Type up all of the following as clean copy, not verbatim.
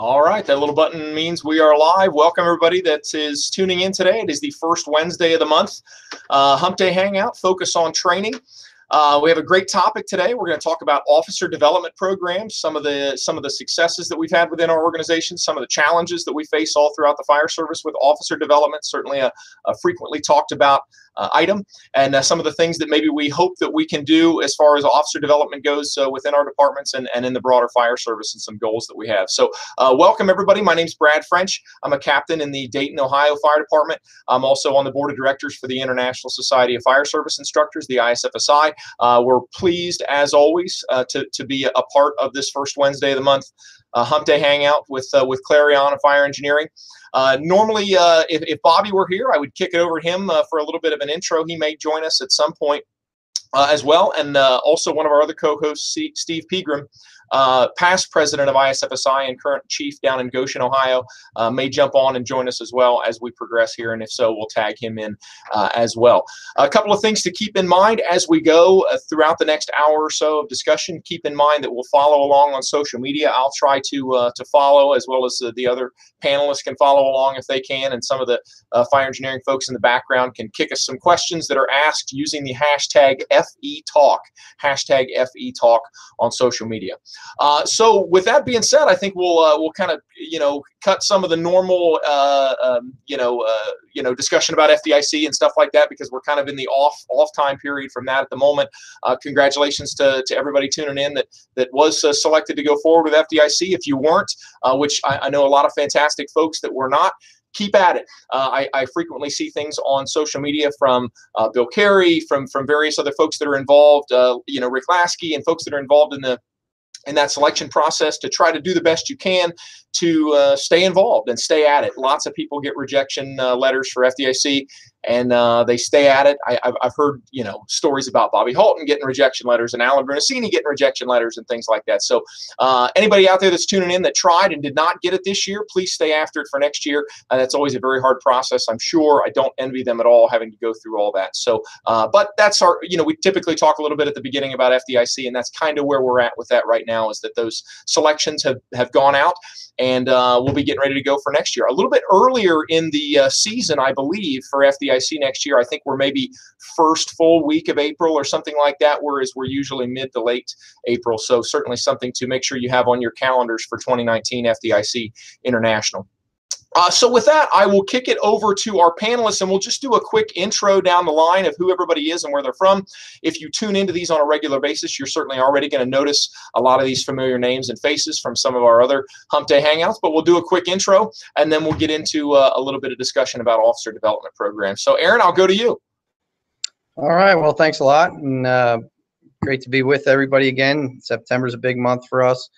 All right, that little button means we are live. Welcome everybody that is tuning in today. It is the first Wednesday of the month. Hump Day Hangout, focus on training. We have a great topic today. We're going to talk about officer development programs, some of the successes that we've had within our organization, some of the challenges that we face all throughout the fire service with officer development, certainly a frequently talked about item, and some of the things that maybe we hope that we can do as far as officer development goes within our departments and in the broader fire service, and some goals that we have. So welcome everybody. My name's Brad French. I'm a captain in the Dayton, Ohio Fire Department. I'm also on the board of directors for the International Society of Fire Service Instructors, the ISFSI. We're pleased, as always, to be a part of this first Wednesday of the month Hump Day Hangout with Clarion of Fire Engineering. Normally, if Bobby were here, I would kick it over to him for a little bit of an intro. He may join us at some point as well. And also one of our other co-hosts, Steve Pegram, past president of ISFSI and current chief down in Goshen, Ohio, may jump on and join us as well as we progress here. And if so, we'll tag him in as well. A couple of things to keep in mind as we go throughout the next hour or so of discussion. Keep in mind that we'll follow along on social media. I'll try to follow, as well as the other panelists can follow along if they can. And some of the fire engineering folks in the background can kick us some questions that are asked using the hashtag FETalk, hashtag FETalk on social media. So with that being said, I think we'll kind of, cut some of the normal, discussion about FDIC and stuff like that, because we're kind of in the off time period from that at the moment. Congratulations to everybody tuning in that was selected to go forward with FDIC. If you weren't, which I know a lot of fantastic folks that were not, keep at it. I frequently see things on social media from Bill Carey, from various other folks that are involved, Rick Lasky, and folks that are involved in that selection process, to try to do the best you can to stay involved and stay at it. Lots of people get rejection letters for FDIC, and they stay at it. I've heard, stories about Bobby Halton getting rejection letters and Alan Brunacini getting rejection letters and things like that. So anybody out there that's tuning in that tried and did not get it this year, please stay after it for next year. That's always a very hard process, I'm sure. I don't envy them at all having to go through all that. So, but that's our, we typically talk a little bit at the beginning about FDIC, and that's kind of where we're at with that right now, is that those selections have gone out, and we'll be getting ready to go for next year. A little bit earlier in the season, I believe, for FDIC next year. I think we're maybe first full week of April or something like that, whereas we're usually mid to late April. So certainly something to make sure you have on your calendars for 2019 FDIC International. So with that, I will kick it over to our panelists, and we'll just do a quick intro down the line of who everybody is and where they're from. If you tune into these on a regular basis, you're certainly already going to notice a lot of these familiar names and faces from some of our other Hump Day Hangouts, but we'll do a quick intro, and then we'll get into a little bit of discussion about officer development programs. So Aaron, I'll go to you. All right. Well, thanks a lot, and great to be with everybody again. September's a big month for us,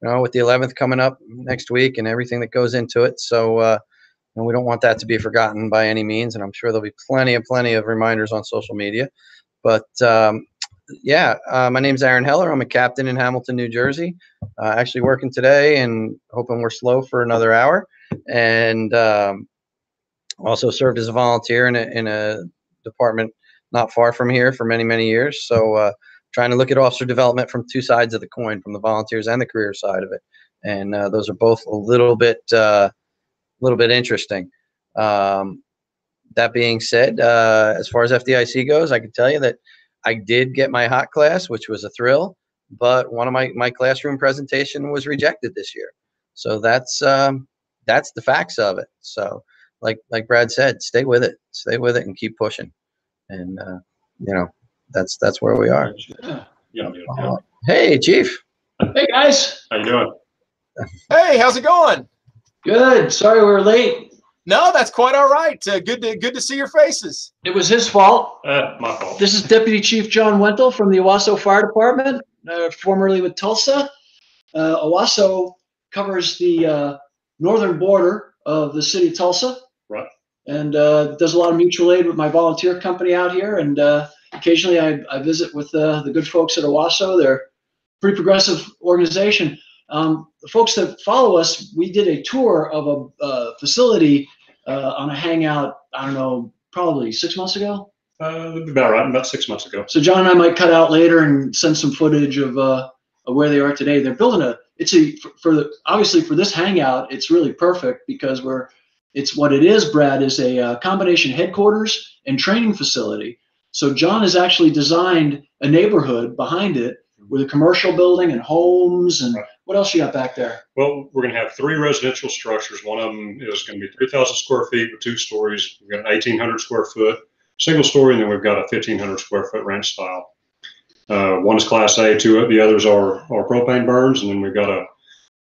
with the 11th coming up next week and everything that goes into it. So and we don't want that to be forgotten by any means. And I'm sure there'll be plenty of reminders on social media. But my name's Aaron Heller. I'm a captain in Hamilton, New Jersey, actually working today and hoping we're slow for another hour. And also served as a volunteer in a department not far from here for many, many years. So trying to look at officer development from two sides of the coin, from the volunteers and the career side of it, and those are both a little bit interesting. That being said, as far as FDIC goes, I can tell you that I did get my hot class, which was a thrill, but one of my classroom presentation was rejected this year. So that's the facts of it. So like Brad said, stay with it, and keep pushing, and That's where we are. Yeah. Hey, Chief. Hey, guys. How you doing? Hey, how's it going? Good. Sorry we're late. No, that's quite all right. Good to see your faces. It was his fault. My fault. This is Deputy Chief John Wendell from the Owasso Fire Department, formerly with Tulsa. Owasso covers the northern border of the city of Tulsa. Right. And does a lot of mutual aid with my volunteer company out here, and occasionally I visit with the good folks at Owasso. They're a pretty progressive organization. The folks that follow us, we did a tour of a facility on a hangout, I don't know, probably 6 months ago? About 6 months ago. So John and I might cut out later and send some footage of of where they are today. They're building a, obviously for this hangout, it's really perfect because what it is, Brad, is a combination headquarters and training facility. So John has actually designed a neighborhood behind it with a commercial building and homes and what else you got back there? Well, we're going to have three residential structures. One of them is going to be 3,000 square feet with two stories. We've got an 1,800 square foot single story, and then we've got a 1,500 square foot ranch style. One is Class A, the others are propane burns, and then we've got a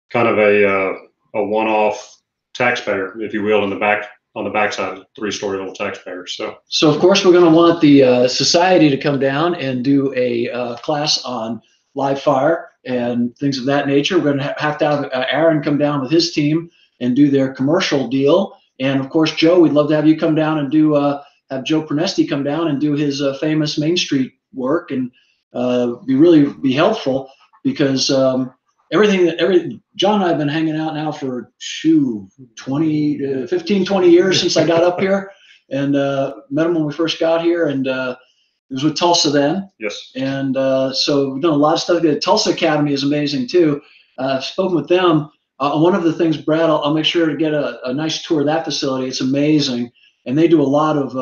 kind of a one-off taxpayer, if you will, in the back, on the backside of three-story little taxpayers. So of course we're going to want the society to come down and do a class on live fire and things of that nature. We're going to have to have Aaron come down with his team and do their commercial deal, and of course Joe, we'd love to have you come down and do have Joe Pernesti come down and do his famous Main Street work, and be helpful because John and I have been hanging out now for 15, 20 years since I got up here, and met him when we first got here, and it was with Tulsa then. Yes. And so we've done a lot of stuff. The Tulsa Academy is amazing too. I've spoken with them. One of the things, Brad, I'll make sure to get a nice tour of that facility. It's amazing, and they do a lot of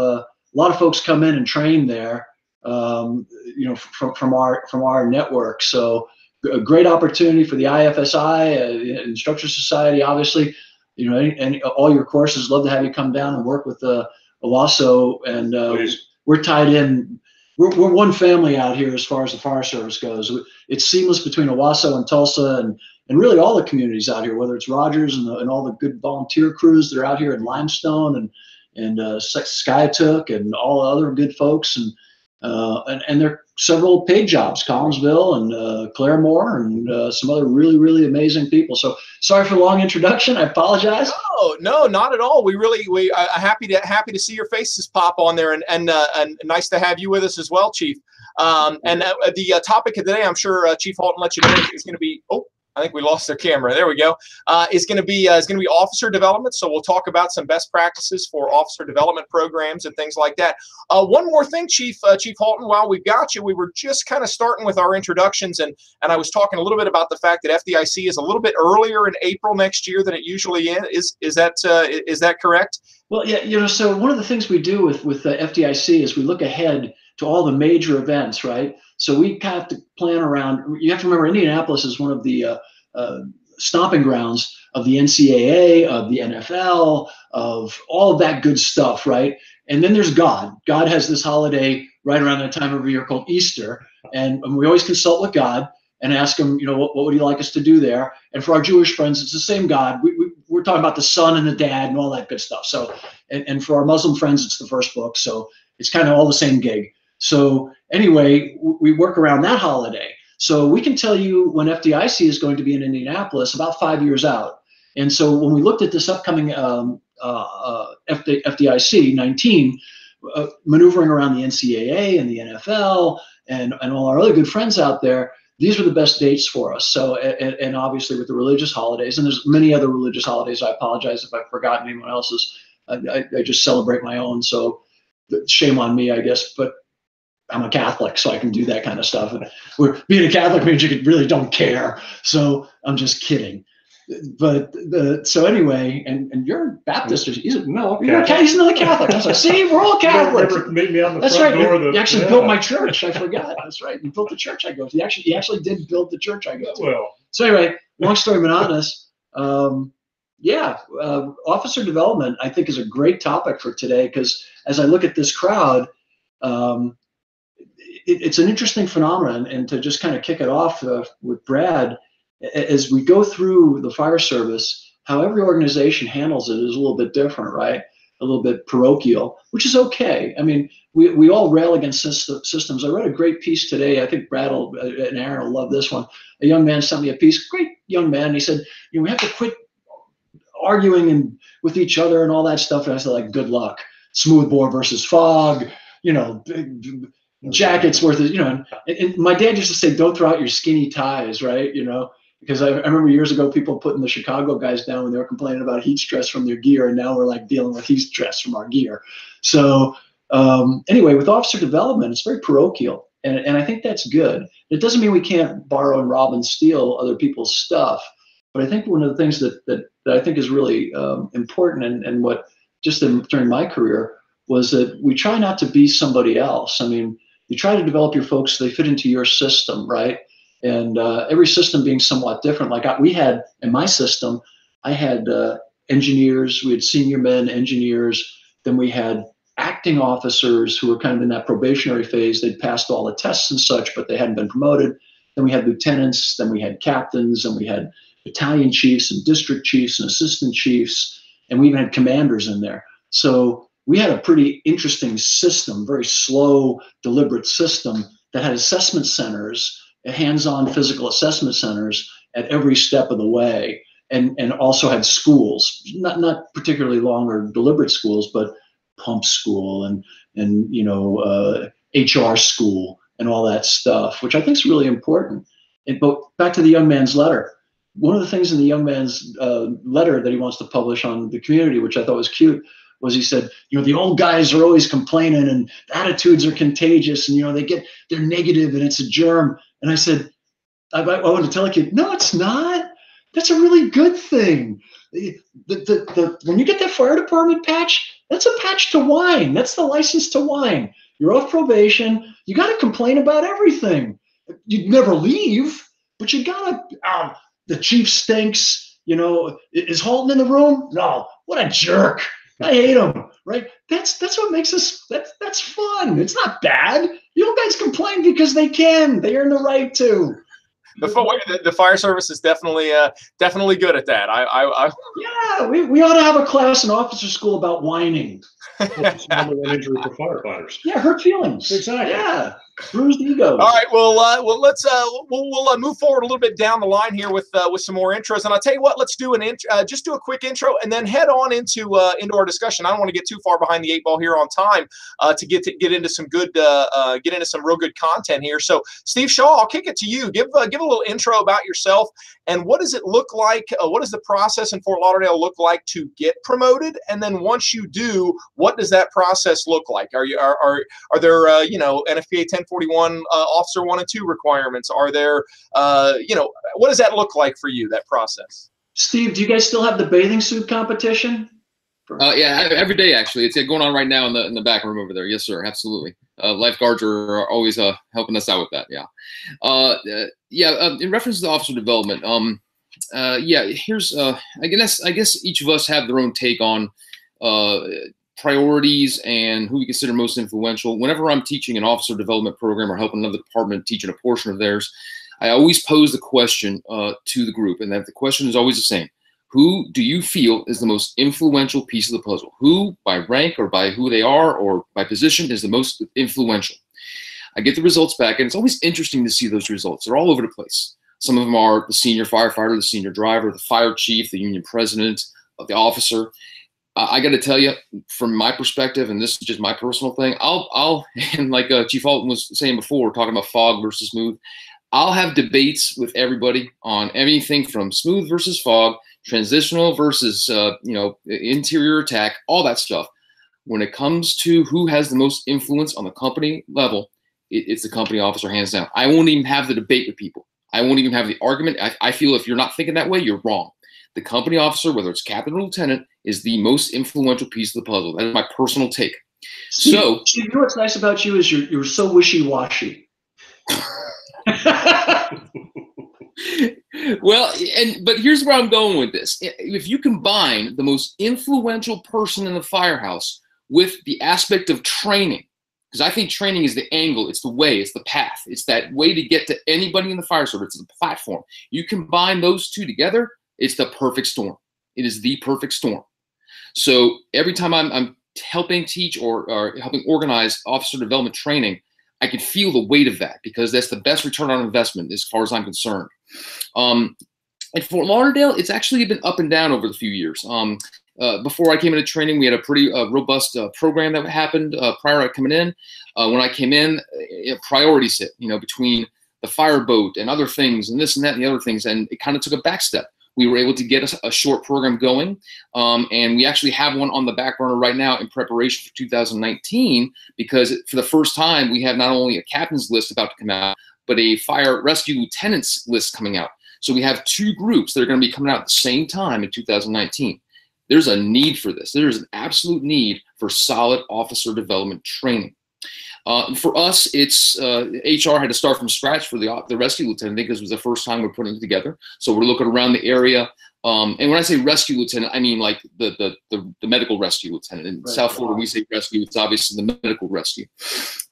folks come in and train there. You know, from our network. So a great opportunity for the IFSI, Instructor Society, obviously, you know, and all your courses, love to have you come down and work with Owasso, and we're tied in. We're one family out here as far as the fire service goes. It's seamless between Owasso and Tulsa and really all the communities out here, whether it's Rogers and all the good volunteer crews that are out here in Limestone and Skytook and all other good folks. And there are several paid jobs, Collinsville and Claremore and some other really, really amazing people. So sorry for the long introduction. I apologize. Oh, no, not at all. We happy to see your faces pop on there, and nice to have you with us as well, Chief. The topic of the day, I'm sure Chief Halton let you know, is going to be, I think we lost their camera. There we go. It's going to be officer development. So we'll talk about some best practices for officer development programs and things like that. One more thing, Chief Halton, while we've got you, we were just kind of starting with our introductions, and I was talking a little bit about the fact that FDIC is a little bit earlier in April next year than it usually is. Is that correct? Well, yeah. You know, so one of the things we do with the FDIC is we look ahead to all the major events, right? So we have to plan around. You have to remember, Indianapolis is one of the stomping grounds of the NCAA, of the NFL, of all of that good stuff, right? And then there's God. God has this holiday right around that time every year called Easter, and we always consult with God and ask him, you know, what would he like us to do there? And for our Jewish friends, it's the same God. We're talking about the son and the dad and all that good stuff. So, and for our Muslim friends, it's the first book. So it's kind of all the same gig. So anyway, we work around that holiday. So we can tell you when FDIC is going to be in Indianapolis about 5 years out. And so when we looked at this upcoming FDIC 19, maneuvering around the NCAA and the NFL and all our other good friends out there, these were the best dates for us. So, and obviously with the religious holidays, and there's many other religious holidays. I apologize if I've forgotten anyone else's. I just celebrate my own, so shame on me, I guess. But I'm a Catholic, so I can do that kind of stuff. Being a Catholic means you really don't care. So I'm just kidding. But so anyway, and you're Baptist. He's another Catholic. I was like, see, we're all Catholics. Meet me on the front door. He actually built my church. I forgot. That's right. He built the church I go to. He actually did build the church I go to. Well. So anyway, long story monotonous. Officer development, I think, is a great topic for today because as I look at this crowd, it's an interesting phenomenon, and to just kind of kick it off with Brad, as we go through the fire service, how every organization handles it is a little bit different, right? A little bit parochial, which is okay. I mean, we all rail against systems. I read a great piece today. I think Brad and Aaron will love this one. A young man sent me a piece, great young man, and he said, you know, we have to quit arguing with each other and all that stuff. And I said, like, good luck. Smoothbore versus fog, you know, jackets worth it, you know, and my dad used to say, don't throw out your skinny ties, right? You know, because I remember years ago people putting the Chicago guys down when they were complaining about heat stress from their gear, and now we're like dealing with heat stress from our gear. So anyway, with officer development, it's very parochial. And I think that's good. It doesn't mean we can't borrow and rob and steal other people's stuff. But I think one of the things that I think is really important, and what just during my career, was that we try not to be somebody else. I mean, you try to develop your folks so they fit into your system, right? And every system being somewhat different. Like we had in my system, I had engineers, we had senior men engineers, then we had acting officers who were kind of in that probationary phase. They'd passed all the tests and such, but they hadn't been promoted. Then we had lieutenants, then we had captains, and we had battalion chiefs and district chiefs and assistant chiefs, and we even had commanders in there. So we had a pretty interesting system, very slow, deliberate system that had assessment centers, hands-on physical assessment centers at every step of the way, and also had schools, not particularly long or deliberate schools, but pump school and HR school and all that stuff, which I think is really important. But back to the young man's letter. One of the things in the young man's letter that he wants to publish on the community, which I thought was cute, was he said, the old guys are always complaining and attitudes are contagious and, they're negative and it's a germ. And I said, I want to tell a kid, no, it's not. That's a really good thing. When you get that fire department patch, that's a patch to whine. That's the license to whine. You're off probation. You got to complain about everything. You'd never leave, but you got to, the chief stinks, is Halton in the room? No, what a jerk. I hate him, right? That's what makes us, that's fun. It's not bad. You guys complain because they can. They earn the right to. The fire service is definitely good at that. Yeah, we ought to have a class in officer school about whining. It's another injury for firefighters. Yeah, hurt feelings. Exactly. Yeah. Bruised ego. All right. Well, we'll move forward a little bit down the line here with some more intros. And I'll tell you what, let's do just do a quick intro and then head on into our discussion. I don't want to get too far behind the 8 ball here on time to get into some good get into some real good content here. So, Steve Shaw, I'll kick it to you. Give a little intro about yourself and what does it look like? What does the process in Fort Lauderdale look like to get promoted? And then once you do, what does that process look like? Are there NFPA 1041 officer 1 and 2 requirements? Are there what does that look like for you, that process? Steve, do you guys still have the bathing suit competition? Yeah, every day actually. It's going on right now in the back room over there. Yes, sir. Absolutely. Lifeguards are always helping us out with that. Yeah. In reference to the officer development, here's I guess each of us have their own take on priorities and who we consider most influential. Whenever I'm teaching an officer development program or helping another department teaching a portion of theirs, I always pose the question to the group, and that the question is always the same. Who do you feel is the most influential piece of the puzzle? Who, by rank or by who they are or by position, is the most influential? I get the results back, and it's always interesting to see those results. They're all over the place. Some of them are the senior firefighter, the senior driver, the fire chief, the union president, the officer. I got to tell you, from my perspective, and this is just my personal thing, and like Chief Halton was saying before, talking about fog versus smooth, I'll have debates with everybody on anything from smooth versus fog, transitional versus interior attack, all that stuff. When it comes to who has the most influence on the company level, it's the company officer, hands down. I won't even have the debate with people. I won't even have the argument. I feel if you're not thinking that way, you're wrong. The company officer, whether it's captain or lieutenant, is the most influential piece of the puzzle. That is my personal take. So, Steve, what's nice about you is you're so wishy-washy. Well, but here's where I'm going with this. If you combine the most influential person in the firehouse with the aspect of training, because I think training is the angle, it's the way, it's the path, it's that way to get to anybody in the fire service, it's the platform. You combine those two together, it's the perfect storm. It is the perfect storm. So every time I'm helping teach or helping organize officer development training, I can feel the weight of that because that's the best return on investment as far as I'm concerned. At Fort Lauderdale, it's actually been up and down over the few years. Before I came into training, we had a pretty robust program that happened prior to coming in. When I came in, priorities hit, between the fireboat and other things and this and that and the other things, and it kind of took a back step. We were able to get a short program going, and we actually have one on the back burner right now in preparation for 2019, because for the first time, we have not only a captain's list about to come out, but a fire rescue lieutenant's list coming out. So we have two groups that are going to be coming out at the same time in 2019. There's a need for this. There's an absolute need for solid officer development training. For us, it's HR had to start from scratch for the rescue lieutenant. I think this was the first time we're putting it together. So we're looking around the area. And when I say rescue lieutenant, I mean like the medical rescue lieutenant. In right. South Florida, we say rescue. It's obviously the medical rescue.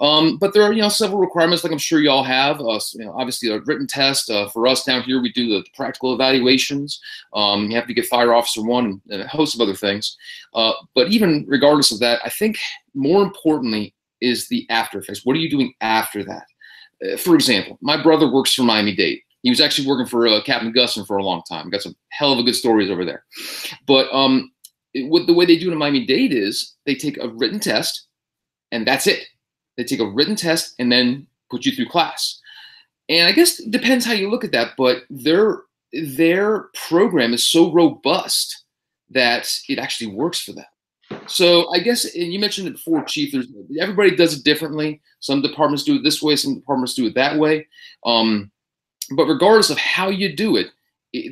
But there are, you know, several requirements, like I'm sure you all have. You know, obviously, a written test. For us down here, we do the practical evaluations. You have to get fire officer one and a host of other things. But even regardless of that, I think more importantly is the after effects. What are you doing after that? For example, my brother works for Miami Dade. He was actually working for Captain Gustin for a long time. Got some hell of a good stories over there. But what the way they do it in Miami-Dade is they take a written test, and that's it. They take a written test and then put you through class. And I guess it depends how you look at that, but their program is so robust that it actually works for them. So I guess, and you mentioned it before, Chief, everybody does it differently. Some departments do it this way. Some departments do it that way. But regardless of how you do it,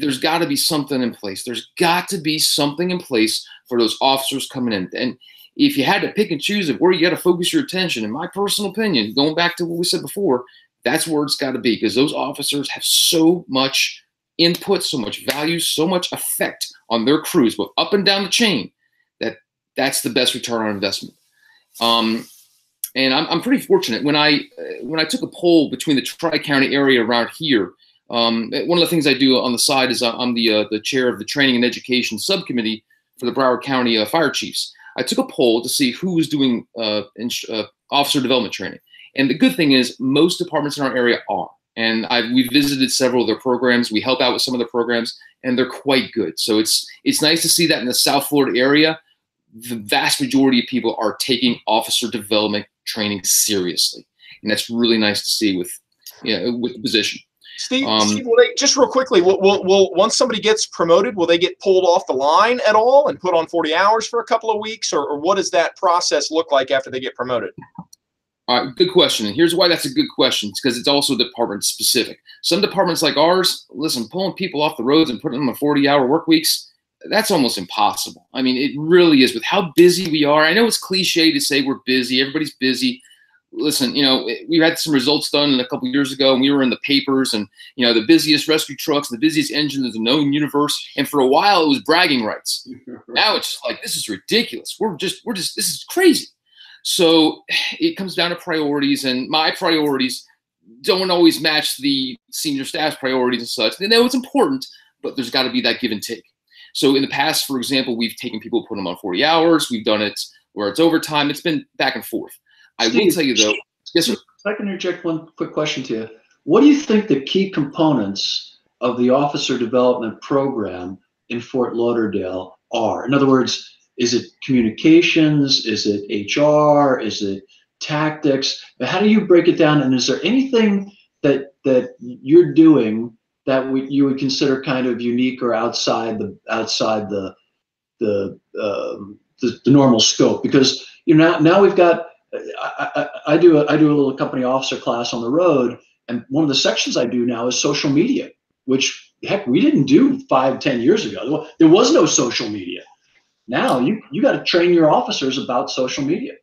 there's got to be something in place. There's got to be something in place for those officers coming in. And if you had to pick and choose of where you got to focus your attention, in my personal opinion, going back to what we said before, that's where it's got to be, because those officers have so much input, so much value, so much effect on their crews, but up and down the chain, that that's the best return on investment. And I'm pretty fortunate. When I took a poll between the Tri-County area around here, one of the things I do on the side is I'm the chair of the Training and Education Subcommittee for the Broward County Fire Chiefs. I took a poll to see who was doing officer development training. And the good thing is most departments in our area are. And we've visited several of their programs. We help out with some of their programs, and they're quite good. So it's nice to see that in the South Florida area, the vast majority of people are taking officer development training seriously, and that's really nice to see with, you know, with the position. Steve, will they, just real quickly, will once somebody gets promoted, will they get pulled off the line at all and put on 40 hours for a couple of weeks, or what does that process look like after they get promoted? All right, good question, and here's why that's a good question. It's because it's also department specific. Some departments like ours, listen, pulling people off the roads and putting them on 40-hour work weeks, that's almost impossible. I mean, it really is with how busy we are. I know it's cliche to say we're busy. Everybody's busy. Listen, you know, we had some results done a couple years ago, and we were in the papers, and, you know, the busiest rescue trucks, the busiest engines in the known universe. And for a while, it was bragging rights. Now it's just like, this is ridiculous. We're just, this is crazy. So it comes down to priorities, and my priorities don't always match the senior staff's priorities and such. They know it's important, but there's got to be that give and take. So in the past, for example, we've taken people, put them on 40 hours. We've done it where it's overtime. It's been back and forth. I Steve, will tell you, though. Yes, sir. If I can interject one quick question to you. What do you think the key components of the officer development program in Fort Lauderdale are? In other words, is it communications? Is it HR? Is it tactics? How do you break it down? And is there anything that you're doing that you would consider kind of unique or outside the normal scope? Because, you know, now we've got, I do a little company officer class on the road, and one of the sections I do now is social media, which, heck, we didn't do 5, 10 years ago. There was no social media. Now you got to train your officers about social media.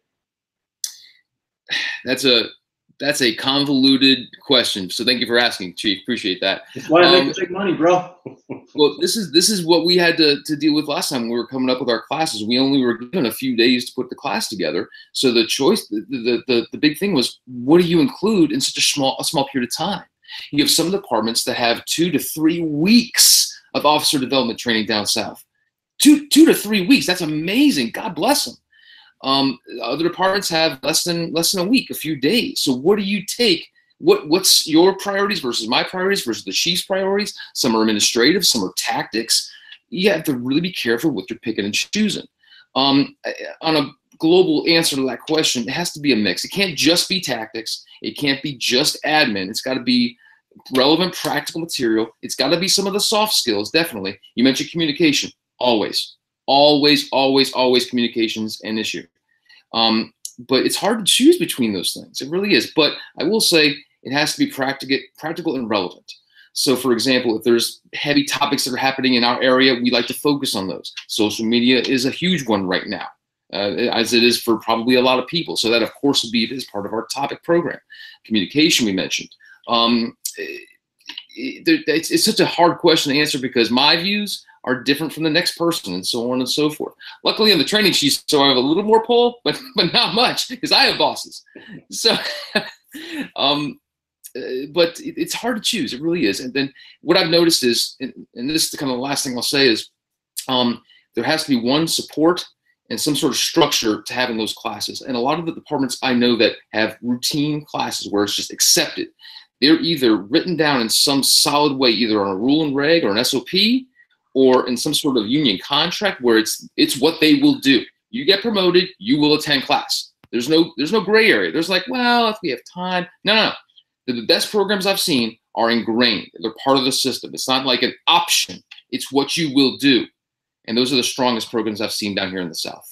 That's a convoluted question. So thank you for asking, Chief. Appreciate that. That's why I make big money, bro. Well, this is what we had to deal with last time when we were coming up with our classes. We only were given a few days to put the class together. So the choice, the big thing was, what do you include in such a small period of time? You have some departments that have 2 to 3 weeks of officer development training down south. Two to three weeks. That's amazing. God bless them. Other departments have less than a week, a few days. So what do you take? What's your priorities versus my priorities versus the chief's priorities? Some are administrative, some are tactics. You have to really be careful what you're picking and choosing. On a global answer to that question, it has to be a mix. It can't just be tactics. It can't be just admin. It's got to be relevant practical material. It's got to be some of the soft skills, definitely. You mentioned communication. Always communication's an issue. But it's hard to choose between those things. It really is. But I will say it has to be practical and relevant. So, for example, if there's heavy topics that are happening in our area, we like to focus on those. Social media is a huge one right now, as it is for probably a lot of people. So that, of course, will be as part of our topic program. Communication, we mentioned. It's such a hard question to answer because my views are different from the next person and so on and so forth. Luckily on the training sheet, so I have a little more pull, but not much because I have bosses. So, but it's hard to choose. It really is. And then what I've noticed is, and this is kind of the last thing I'll say is, there has to be one support and some sort of structure to having those classes. And a lot of the departments I know that have routine classes where it's just accepted, they're either written down in some solid way, either on a rule and reg or an SOP, or in some sort of union contract where it's what they will do. You get promoted, you will attend class. There's no gray area. There's like, well, if we have time. No. The best programs I've seen are ingrained. They're part of the system. It's not like an option. It's what you will do. And those are the strongest programs I've seen down here in the South.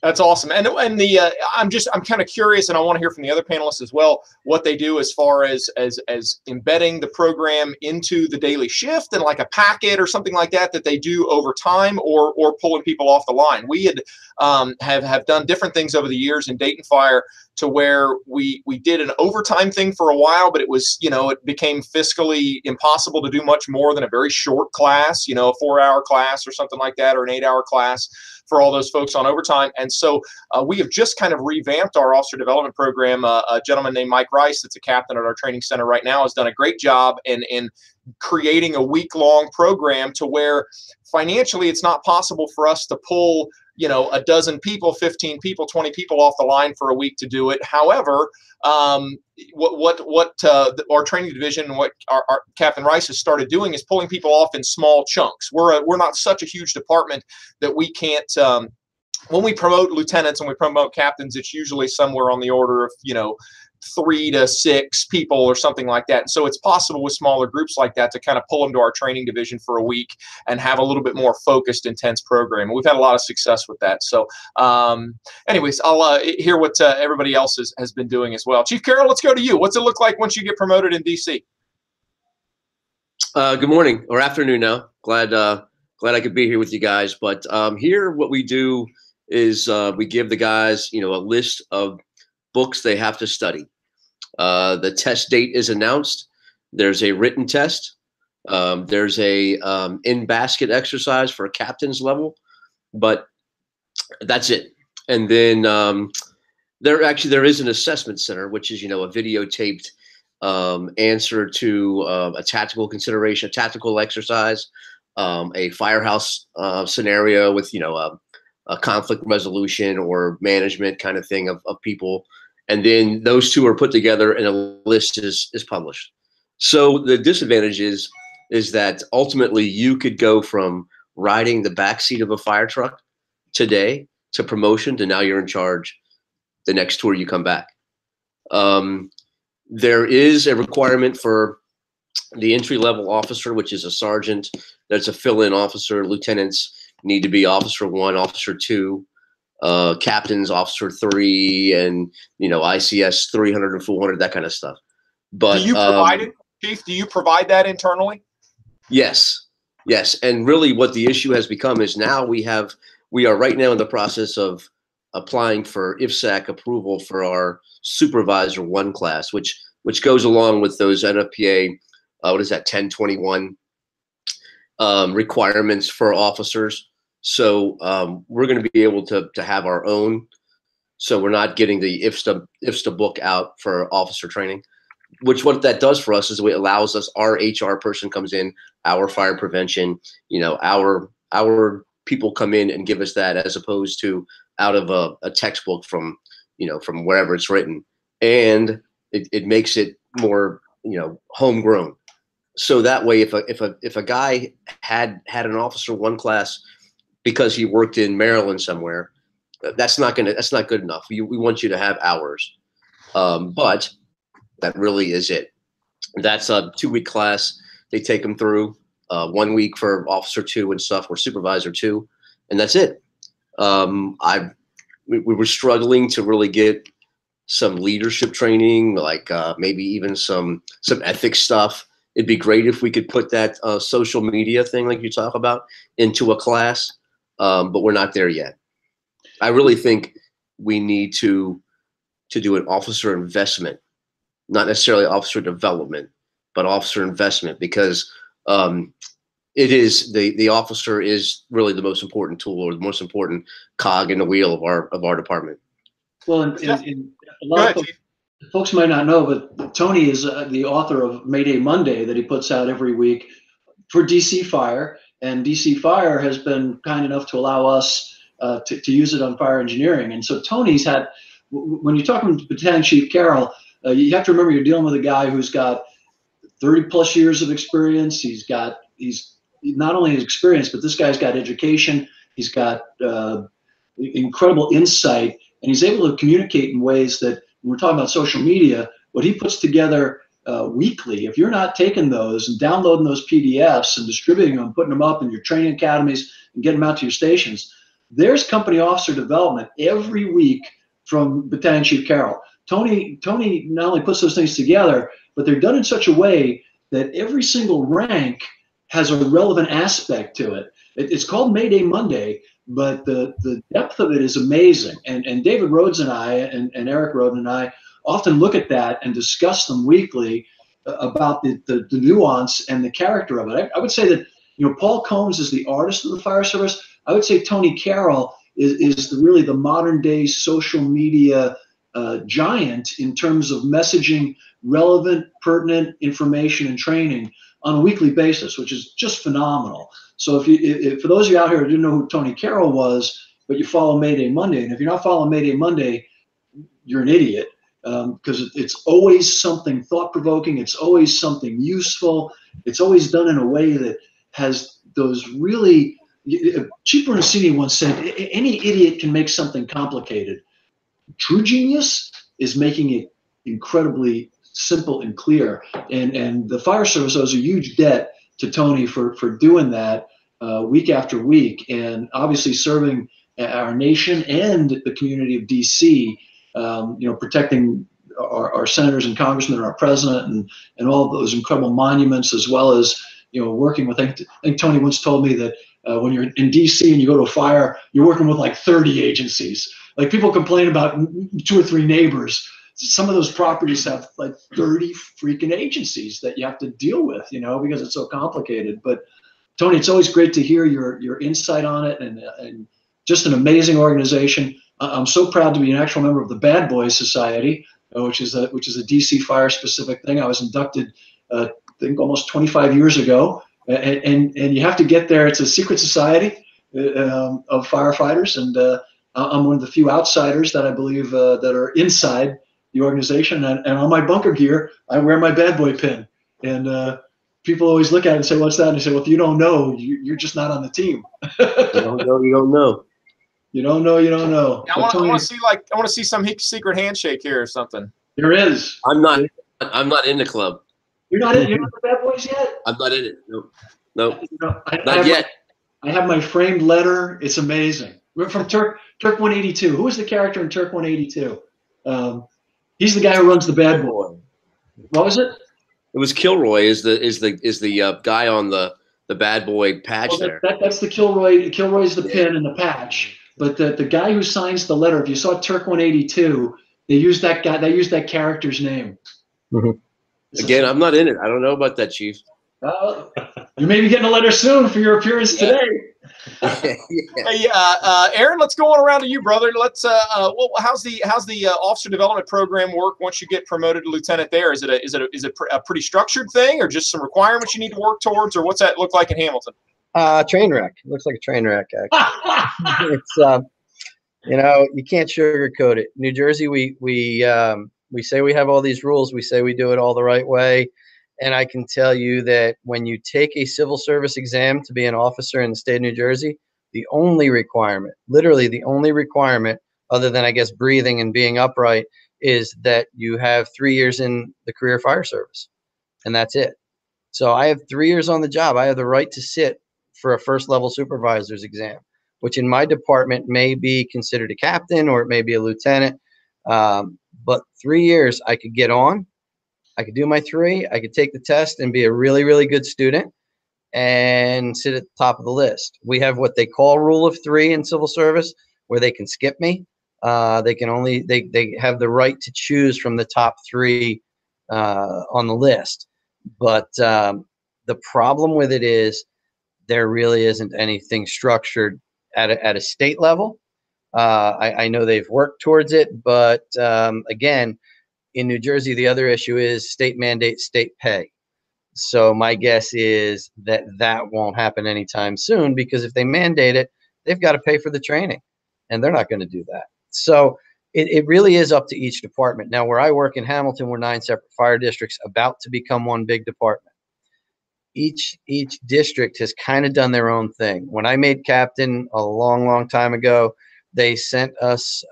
That's awesome. And the I'm kind of curious, and I want to hear from the other panelists as well, what they do as far as embedding the program into the daily shift and like a packet or something like that that they do over time, or pulling people off the line. We had have done different things over the years in Dayton Fire to where we did an overtime thing for a while, but it was, you know, it became fiscally impossible to do much more than a very short class, you know, a 4-hour class or something like that, or an 8-hour class for all those folks on overtime. And so we have just kind of revamped our officer development program. A gentleman named Mike Rice, that's a captain at our training center right now, has done a great job in creating a week-long program to where financially it's not possible for us to pull, you know, a dozen people, 15 people, 20 people off the line for a week to do it. However, our training division and what our Captain Rice has started doing is pulling people off in small chunks. We're not such a huge department that we can't. When we promote lieutenants and we promote captains, it's usually somewhere on the order of, you know, 3 to 6 people or something like that. And so it's possible with smaller groups like that to kind of pull them to our training division for a week and have a little bit more focused, intense program. And we've had a lot of success with that. So anyways, I'll hear what everybody else has been doing as well. Chief Carroll, let's go to you. What's it look like once you get promoted in DC? Good morning or afternoon now. Glad I could be here with you guys. But here what we do is we give the guys, you know, a list of books they have to study. The test date is announced. There's a written test. There's a in-basket exercise for a captain's level, but that's it. And then there is an assessment center, which is, you know, a videotaped answer to a tactical consideration, a tactical exercise, a firehouse scenario with, you know, a conflict resolution or management kind of thing of people. And then those two are put together and a list is published. So the disadvantage is that ultimately you could go from riding the backseat of a fire truck today to promotion to now you're in charge the next tour you come back. There is a requirement for the entry-level officer, which is a sergeant. That's a fill-in officer. Lieutenants need to be officer 1, officer 2, captains, officer 3, and, you know, ICS 300 and 400, that kind of stuff. But do you provide it, Chief? Do you provide that internally? Yes. And really what the issue has become is now we are right now in the process of applying for IFSAC approval for our supervisor 1 class, which goes along with those NFPA, 1021 requirements for officers. So we're going to be able to have our own. So we're not getting the IFSTA book out for officer training, which what that does for us is it allows us, our HR person comes in, our fire prevention, you know, our people come in and give us that as opposed to out of a textbook from, you know, from wherever it's written. And it makes it more, you know, homegrown. So that way, if a guy had an officer 1 class because he worked in Maryland somewhere, that's not good enough. We want you to have hours, but that really is it. That's a 2-week class. They take them through 1 week for officer 2 and stuff, or supervisor 2, and that's it. We were struggling to really get some leadership training, like maybe even some ethics stuff. It'd be great if we could put that social media thing like you talk about into a class, but we're not there yet. I really think we need to do an officer investment, not necessarily officer development, but officer investment, because it is the officer is really the most important tool, or the most important cog in the wheel of our department. Well, and a lot of folks might not know, but Tony is the author of Mayday Monday that he puts out every week for DC Fire, and DC Fire has been kind enough to allow us to use it on Fire Engineering. And so Tony's had, when you're talking to Battalion Chief Carroll, you have to remember you're dealing with a guy who's got 30-plus years of experience. He's not only his experience, but this guy's got education. He's got incredible insight, and he's able to communicate in ways that, when we're talking about social media, what he puts together weekly, if you're not taking those and downloading those PDFs and distributing them, putting them up in your training academies and getting them out to your stations, there's company officer development every week from Battalion Chief Carroll. Tony not only puts those things together, but they're done in such a way that every single rank has a relevant aspect to it. It's called Mayday Monday, but the depth of it is amazing. And David Rhodes and I, and Eric Roden and I, often look at that and discuss them weekly about the nuance and the character of it. I would say that, you know, Paul Combs is the artist of the fire service. I would say Tony Carroll is really the modern day social media giant in terms of messaging relevant, pertinent information and training on a weekly basis, which is just phenomenal. So if for those of you out here who didn't know who Tony Carroll was, but you follow Mayday Monday, and if you're not following Mayday Monday, you're an idiot, because it's always something thought-provoking, it's always something useful, it's always done in a way that has those really... Chief Brunacini once said, any idiot can make something complicated. True genius is making it incredibly simple and clear. And the fire service owes a huge debt to Tony for doing that week after week, and obviously serving our nation and the community of DC, you know, protecting our senators and congressmen and our president and all of those incredible monuments, as well as, you know, working with, I think Tony once told me that when you're in DC and you go to a fire, you're working with like 30 agencies. Like, people complain about 2 or 3 neighbors. Some of those properties have like 30 freaking agencies that you have to deal with, you know, because it's so complicated. But Tony, it's always great to hear your insight on it, and just an amazing organization. I'm so proud to be an actual member of the Bad Boys Society, which is a DC Fire specific thing. I was inducted, I think, almost 25 years ago. And you have to get there. It's a secret society of firefighters, and I'm one of the few outsiders that I believe that are inside the organization. And on my bunker gear, I wear my bad boy pin. And people always look at it and say, "What's that?" And I say, "Well, if you don't know, you're just not on the team." You don't know. Yeah, I want to see some secret handshake here or something. There is. I'm not in the club. You're not the Bad Boys yet? I'm not in it. No. Not yet. I have my framed letter. It's amazing. We're from Turk 182. Who is the character in Turk 182? He's the guy who runs the Bad Boy. What was it? It was Kilroy. Is the guy on the Bad Boy patch there? That's the Kilroy. Kilroy's the pin and the patch. But the guy who signs the letter. If you saw Turk 182, they used that guy. They used that character's name. Mm-hmm. Again, I'm not in it. I don't know about that, Chief. You may be getting a letter soon for your appearance today. Hey, Aaron, let's go on around to you, brother. Let's. Well, how's the officer development program work once you get promoted to lieutenant? There is it a pretty structured thing, or just some requirements you need to work towards, or what's that look like in Hamilton? Train wreck. It looks like a train wreck, actually. It's you know, you can't sugarcoat it. New Jersey, we say we have all these rules. We say we do it all the right way. And I can tell you that when you take a civil service exam to be an officer in the state of New Jersey, the only requirement, literally the only requirement, other than, I guess, breathing and being upright, is that you have 3 years in the career fire service. and that's it. So I have 3 years on the job. I have the right to sit for a first level supervisor's exam, which in my department may be considered a captain or it may be a lieutenant. But 3 years I could get on, I could do my three, I could take the test and be a really, really good student and sit at the top of the list. We have what they call rule of three in civil service, where they can skip me. They can only, they have the right to choose from the top three on the list. But the problem with it is there really isn't anything structured at a state level. I know they've worked towards it, but again, in New Jersey, the other issue is state mandate, state pay. So my guess is that that won't happen anytime soon, because if they mandate it, they've got to pay for the training, and they're not going to do that. So it really is up to each department. Now, where I work in Hamilton, we're 9 separate fire districts about to become one big department. Each district has kind of done their own thing. When I made captain a long, long time ago, they sent us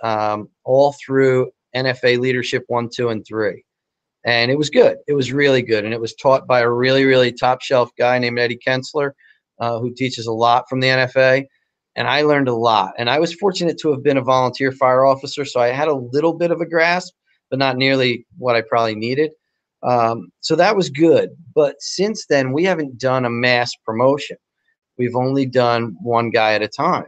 all through NFA leadership 1, 2, and 3. And it was good. It was really good. And it was taught by a really, really top shelf guy named Eddie Kensler, who teaches a lot from the NFA. And I learned a lot. And I was fortunate to have been a volunteer fire officer, so I had a little bit of a grasp, but not nearly what I probably needed. So that was good. But since then, we haven't done a mass promotion. We've only done one guy at a time.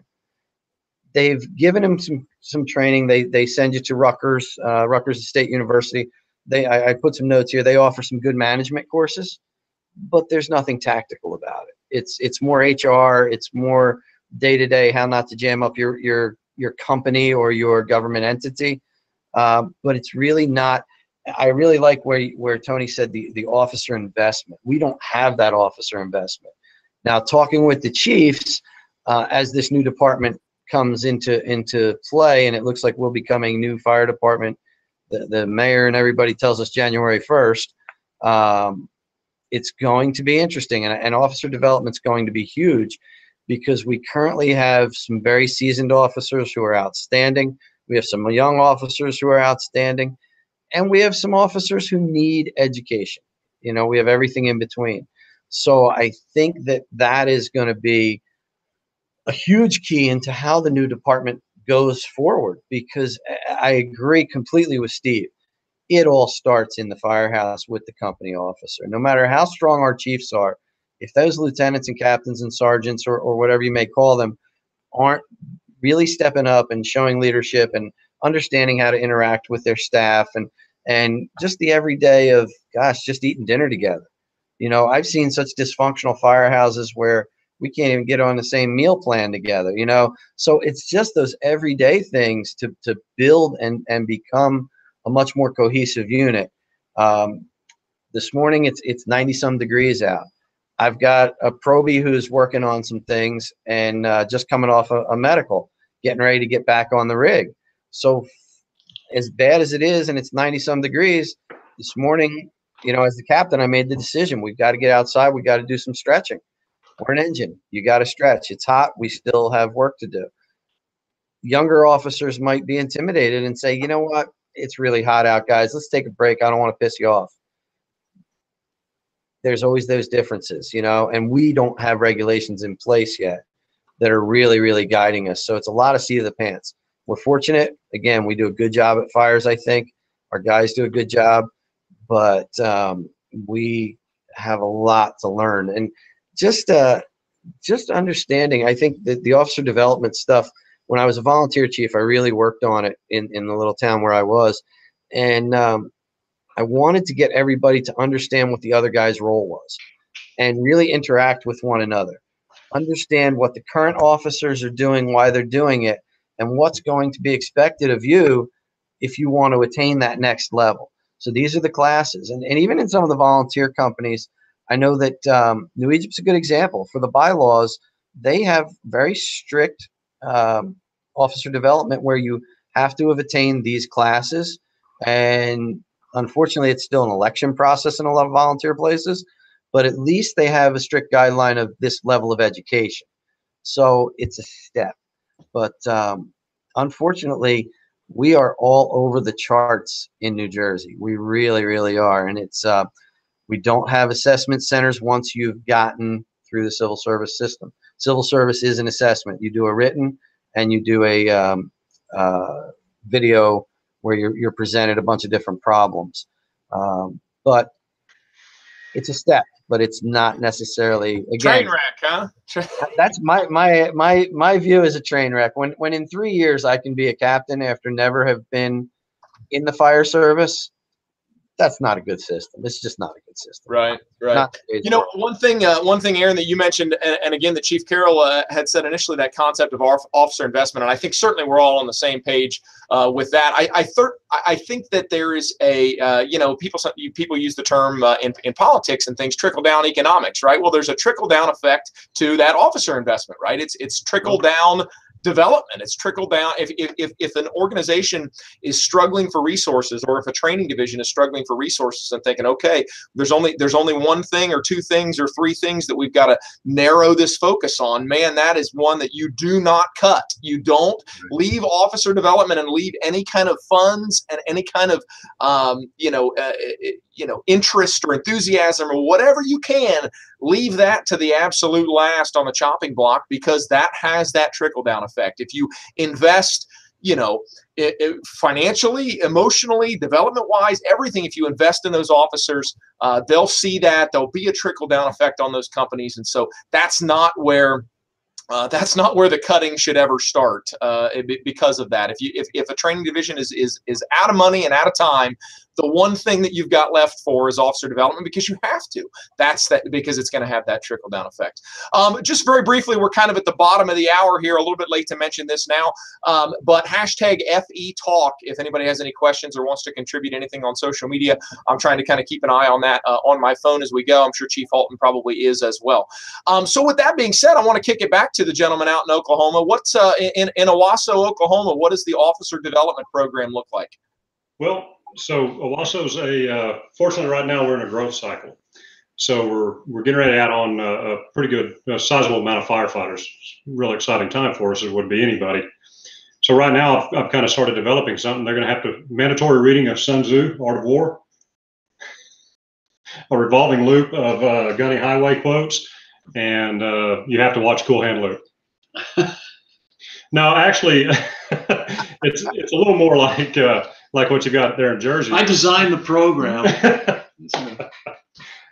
They've given him some training. They send you to Rutgers, Rutgers State University. I put some notes here. They offer some good management courses, but there's nothing tactical about it. It's more HR. It's more day-to-day, how not to jam up your company or your government entity. But it's really not. I really like where Tony said the officer investment. We don't have that officer investment. Now, talking with the chiefs, as this new department comes into play, and it looks like we'll be becoming a new fire department, the mayor and everybody tells us January 1st, it's going to be interesting, and officer development's going to be huge, because we currently have some very seasoned officers who are outstanding. We have some young officers who are outstanding, and we have some officers who need education. You know, we have everything in between. So I think that is going to be a huge key into how the new department goes forward, because I agree completely with Steve. It all starts in the firehouse with the company officer. No matter how strong our chiefs are, if those lieutenants and captains and sergeants or whatever you may call them aren't really stepping up and showing leadership and understanding how to interact with their staff and just the everyday of, gosh, just eating dinner together. You know, I've seen such dysfunctional firehouses where we can't even get on the same meal plan together, you know? So it's just those everyday things to build and become a much more cohesive unit. This morning it's 90 some degrees out. I've got a probie who's working on some things and just coming off a medical, getting ready to get back on the rig. So as bad as it is, and it's 90 some degrees this morning, you know, as the captain, I made the decision. We've got to get outside. We've got to do some stretching. We're an engine. You got to stretch. It's hot. We still have work to do. Younger officers might be intimidated and say, you know what? It's really hot out, guys. Let's take a break. I don't want to piss you off. There's always those differences, you know, and we don't have regulations in place yet that are really, really guiding us. So it's a lot of seat of the pants. We're fortunate. Again, we do a good job at fires, I think. Our guys do a good job, but we have a lot to learn. And just understanding, I think that the officer development stuff, when I was a volunteer chief, I really worked on it in the little town where I was. And I wanted to get everybody to understand what the other guy's role was and really interact with one another, understand what the current officers are doing, why they're doing it, and what's going to be expected of you if you want to attain that next level. So these are the classes. And even in some of the volunteer companies, I know that New Egypt's a good example. For the bylaws, they have very strict officer development where you have to have attained these classes. And unfortunately, it's still an election process in a lot of volunteer places, but at least they have a strict guideline of this level of education. So it's a step. But unfortunately, we are all over the charts in New Jersey. We really, really are. And it's We don't have assessment centers once you've gotten through the civil service system. Civil service is an assessment. You do a written and you do a video where you're presented a bunch of different problems. But it's a step, but it's not necessarily, again, train wreck, huh? That's my view is a train wreck. When in 3 years I can be a captain after never have been in the fire service, that's not a good system. It's just not a good system. Right, right. You know, one thing, Aaron, that you mentioned, and again, that Chief Carroll had said initially, that concept of officer investment, and I think certainly we're all on the same page with that. I think that there is a, you know, people use the term in politics and things, trickle-down economics, right? Well, there's a trickle-down effect to that officer investment, right? It's trickle-down development. It's trickled down. If an organization is struggling for resources, or if a training division is struggling for resources and thinking, okay, there's only one thing or two things or three things that we've got to narrow this focus on, man, that is one that you do not cut. You don't leave officer development and leave any kind of funds and any kind of, interest or enthusiasm or whatever you can, leave that to the absolute last on the chopping block, because that has that trickle down effect. If you invest, you know, financially, emotionally, development-wise, everything, if you invest in those officers, they'll see that. There'll be a trickle down effect on those companies. And so that's not where the cutting should ever start because of that. If a training division is out of money and out of time, the one thing that you've got left for is officer development, because you have to. That's that, because it's going to have that trickle down effect. Just very briefly, we're kind of at the bottom of the hour here, a little bit late to mention this now, but hashtag FE Talk. If anybody has any questions or wants to contribute anything on social media, I'm trying to kind of keep an eye on that on my phone as we go. I'm sure Chief Halton probably is as well. So with that being said, I want to kick it back to the gentleman out in Oklahoma. What's in Owasso, Oklahoma, what does the officer development program look like? Well, so Owasso's fortunately right now we're in a growth cycle. So we're getting ready to add on a pretty good sizable amount of firefighters. Real exciting time for us, as would be anybody. So right now I've kind of started developing something. They're going to have to mandatory reading of Sun Tzu, Art of War, a revolving loop of Gunny Highway quotes, and you have to watch Cool Hand Luke. No, actually, it's a little more like what you got there in Jersey. I designed the program.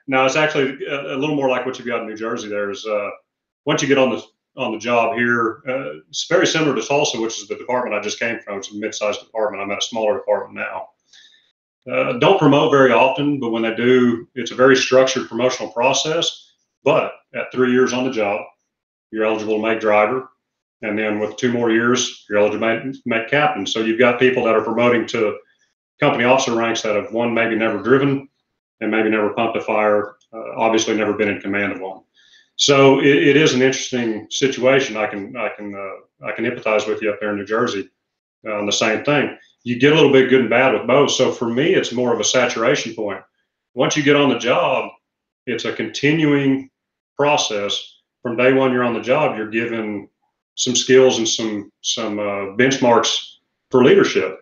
No, it's actually a little more like what you've got in New Jersey. There's once you get on the job here, it's very similar to Tulsa, which is the department I just came from. It's a mid-sized department. I'm at a smaller department now. Don't promote very often, but when they do, it's a very structured promotional process. But at 3 years on the job, you're eligible to make driver. And then with 2 more years, you're eligible to make captain. So you've got people that are promoting to company officer ranks that have, one, maybe never driven and maybe never pumped a fire, obviously never been in command of one. So it is an interesting situation. I can empathize with you up there in New Jersey on the same thing. You get a little bit good and bad with both. So for me, it's more of a saturation point. Once you get on the job, it's a continuing process. From day one you're on the job, you're given some skills and some benchmarks for leadership.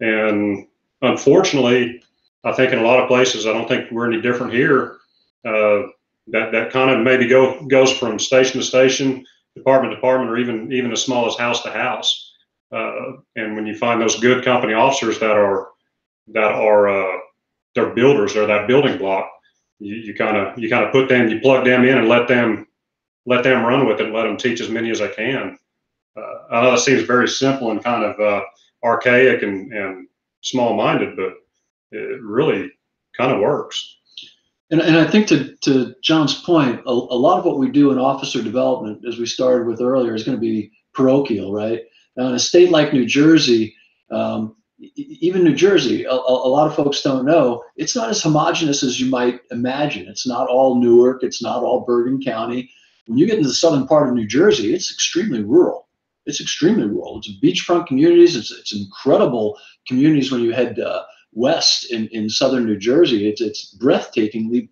And unfortunately, I think in a lot of places, I don't think we're any different here. That kind of maybe goes from station to station, department to department, or even as small as house to house. And when you find those good company officers that are they're builders, they're that building block, you kind of put them, you plug them in and let them run with it and let them teach as many as they can. I know that seems very simple and kind of archaic and small-minded, but it really kind of works. And I think to John's point, a lot of what we do in officer development, as we started with earlier, is going to be parochial, right? Now, in a state like New Jersey, even New Jersey, a lot of folks don't know, it's not as homogenous as you might imagine. It's not all Newark. It's not all Bergen County. When you get into the southern part of New Jersey, it's extremely rural. It's extremely rural. It's beachfront communities. It's incredible communities when you head west in southern New Jersey. It's breathtakingly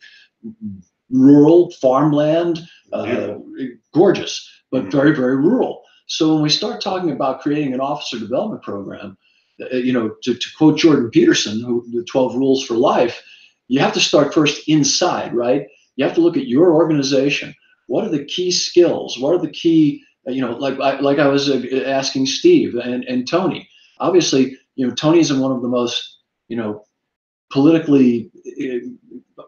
rural, farmland, gorgeous, but very, very rural. So when we start talking about creating an officer development program, you know, to quote Jordan Peterson, who the 12 Rules for Life, You have to start first inside, right? You have to look at your organization. What are the key skills? What are the key, you know, like I was asking Steve and Tony. Obviously, you know, Tony's in one of the most, you know, politically,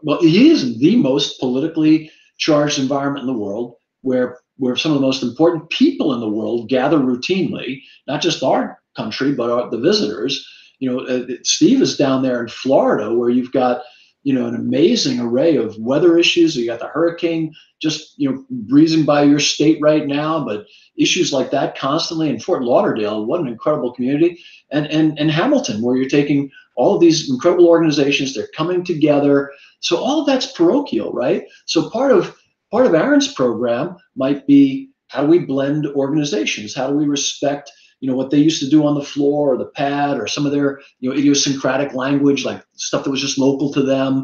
well, he is the most politically charged environment in the world, where some of the most important people in the world gather routinely, not just our country, but the visitors. You know, Steve is down there in Florida, where you've got, you know, an amazing array of weather issues. You got the hurricane just, you know, breezing by your state right now, but issues like that constantly. In Fort Lauderdale, what an incredible community. And Hamilton, where you're taking all of these incredible organizations, they're coming together. So all of that's parochial, right? So part of Aaron's program might be, how do we blend organizations? How do we respect, you know, what they used to do on the floor or the pad, or some of their, you know, idiosyncratic language, like stuff that was just local to them,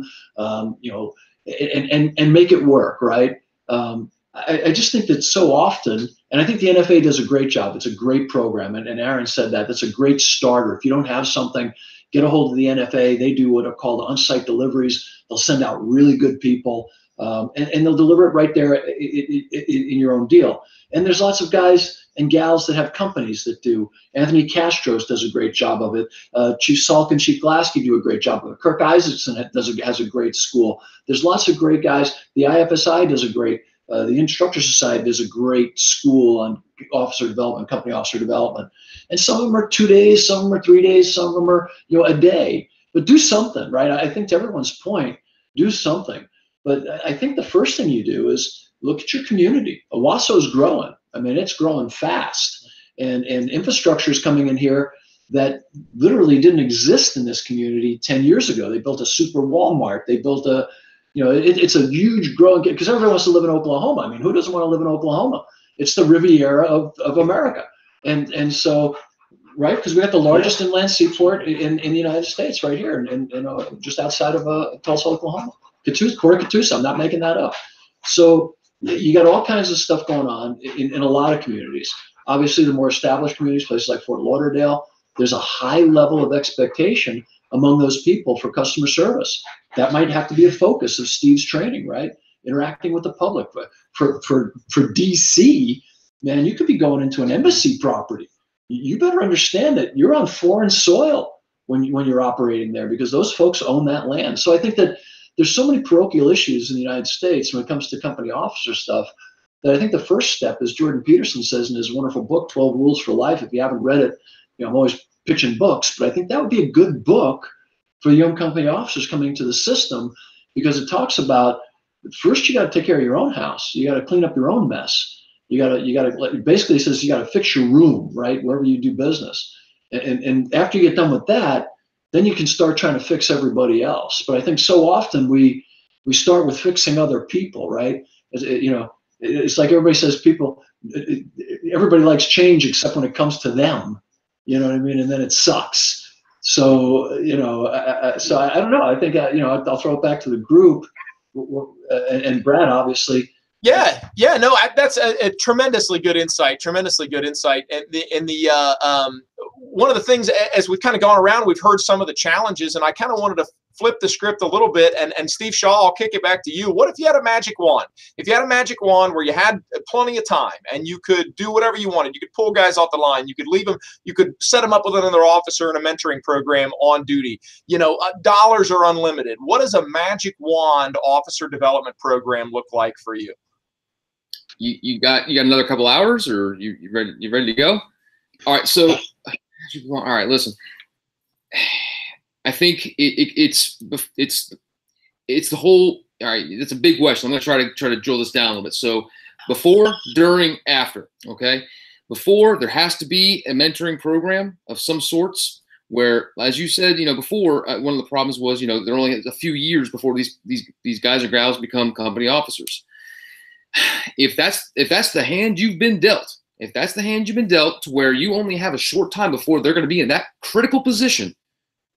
you know, and make it work, right? I just think that so often, and I think the NFA does a great job. It's a great program, and Aaron said that. That's a great starter. If you don't have something, get a hold of the NFA. They do what are called on-site deliveries. They'll send out really good people, and they'll deliver it right there in your own deal. And there's lots of guys and gals that have companies that do. Anthony Castros does a great job of it. Chief Salk and Chief Lasky do a great job of it. Kirk Isaacson has a great school. There's lots of great guys. The IFSI does a great, the Instructor Society does a great school on officer development, company officer development. And some of them are 2 days, some of them are 3 days, some of them are, you know, a day. But do something, right? I think to everyone's point, do something. But I think the first thing you do is look at your community. Owasso's growing. I mean, it's growing fast, and infrastructure is coming in here that literally didn't exist in this community 10 years ago. They built a super Walmart. They built a, you know, it's a huge growing, because everyone wants to live in Oklahoma. I mean, who doesn't want to live in Oklahoma? It's the Riviera of America. And so, right, because we have the largest inland seaport in the United States right here, and just outside of Tulsa, Oklahoma. Catoosa, I'm not making that up. So you got all kinds of stuff going on in a lot of communities. Obviously, the more established communities, places like Fort Lauderdale, there's a high level of expectation among those people for customer service. That might have to be a focus of Steve's training, right? Interacting with the public. But for DC, man, you could be going into an embassy property. You better understand that you're on foreign soil when you're operating there, because those folks own that land. So I think that there's so many parochial issues in the United States when it comes to company officer stuff that I think the first step is, Jordan Peterson says in his wonderful book, 12 Rules for Life. If you haven't read it, you know, I'm always pitching books, but I think that would be a good book for young company officers coming into the system, because it talks about, first, you got to take care of your own house. You got to clean up your own mess. You got to basically, it says you got to fix your room, right? Wherever you do business. And after you get done with that, then you can start trying to fix everybody else. But I think so often we start with fixing other people, right? You know, it's like everybody says, everybody likes change except when it comes to them. You know what I mean? And then it sucks. So, you know, I don't know. I think, you know, I'll throw it back to the group and Brad, obviously. Yeah, no, that's a tremendously good insight. And one of the things, as we've kind of gone around, we've heard some of the challenges, and I kind of wanted to flip the script a little bit, and Steve Shaw, I'll kick it back to you. What if you had a magic wand? If you had a magic wand where you had plenty of time and you could do whatever you wanted, you could pull guys off the line, you could leave them, you could set them up with another officer in a mentoring program on duty, you know, dollars are unlimited. What does a magic wand officer development program look like for you? You got another couple hours, or you ready to go? All right, so all right, listen. I think it's the whole. All right, that's a big question. I'm gonna try to drill this down a little bit. So before, during, after. Okay, before, there has to be a mentoring program of some sorts. Where, as you said, you know, before, one of the problems was, you know, there are only a few years before these guys or gals become company officers. If that's the hand you've been dealt, to where you only have a short time before they're going to be in that critical position,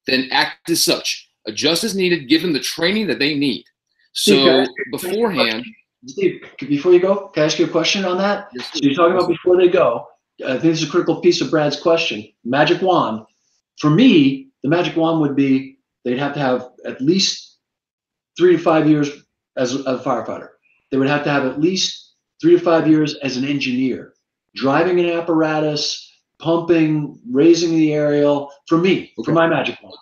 then act as such. Adjust as needed, give them the training that they need. So beforehand. Steve, before you go, can I ask you a question on that? Yes, so you're talking about before they go. I think this is a critical piece of Brad's question. Magic wand. For me, the magic wand would be they'd have to have at least 3 to 5 years as a firefighter. They would have to have at least 3 to 5 years as an engineer, driving an apparatus, pumping, raising the aerial, for me, for my magic wand.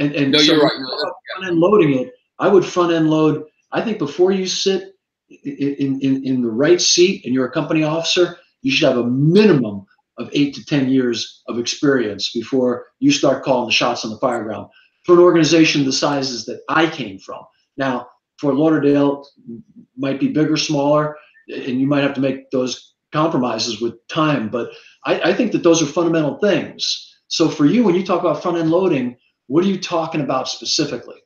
And no, so you're right. Front end loading it, I would front end load. I think before you sit in the right seat and you're a company officer, you should have a minimum of 8 to 10 years of experience before you start calling the shots on the fire ground. For an organization the sizes that I came from. Now, Fort Lauderdale might be bigger, smaller, and you might have to make those compromises with time, but I think that those are fundamental things. So for you, when you talk about front end loading, what are you talking about specifically?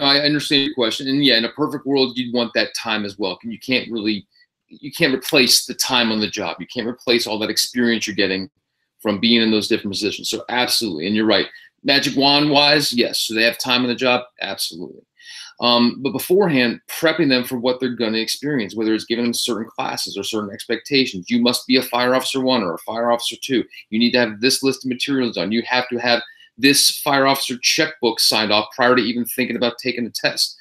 I understand your question. And yeah, in a perfect world, you'd want that time as well. You can't really, you can't replace the time on the job. You can't replace all that experience you're getting from being in those different positions. So absolutely. And you're right. Magic wand wise, yes. So they have time on the job? Absolutely. But beforehand, prepping them for what they're going to experience, whether it's giving them certain classes or certain expectations. You must be a fire officer 1 or a fire officer 2. You need to have this list of materials done. You have to have this fire officer checkbook signed off prior to even thinking about taking a test.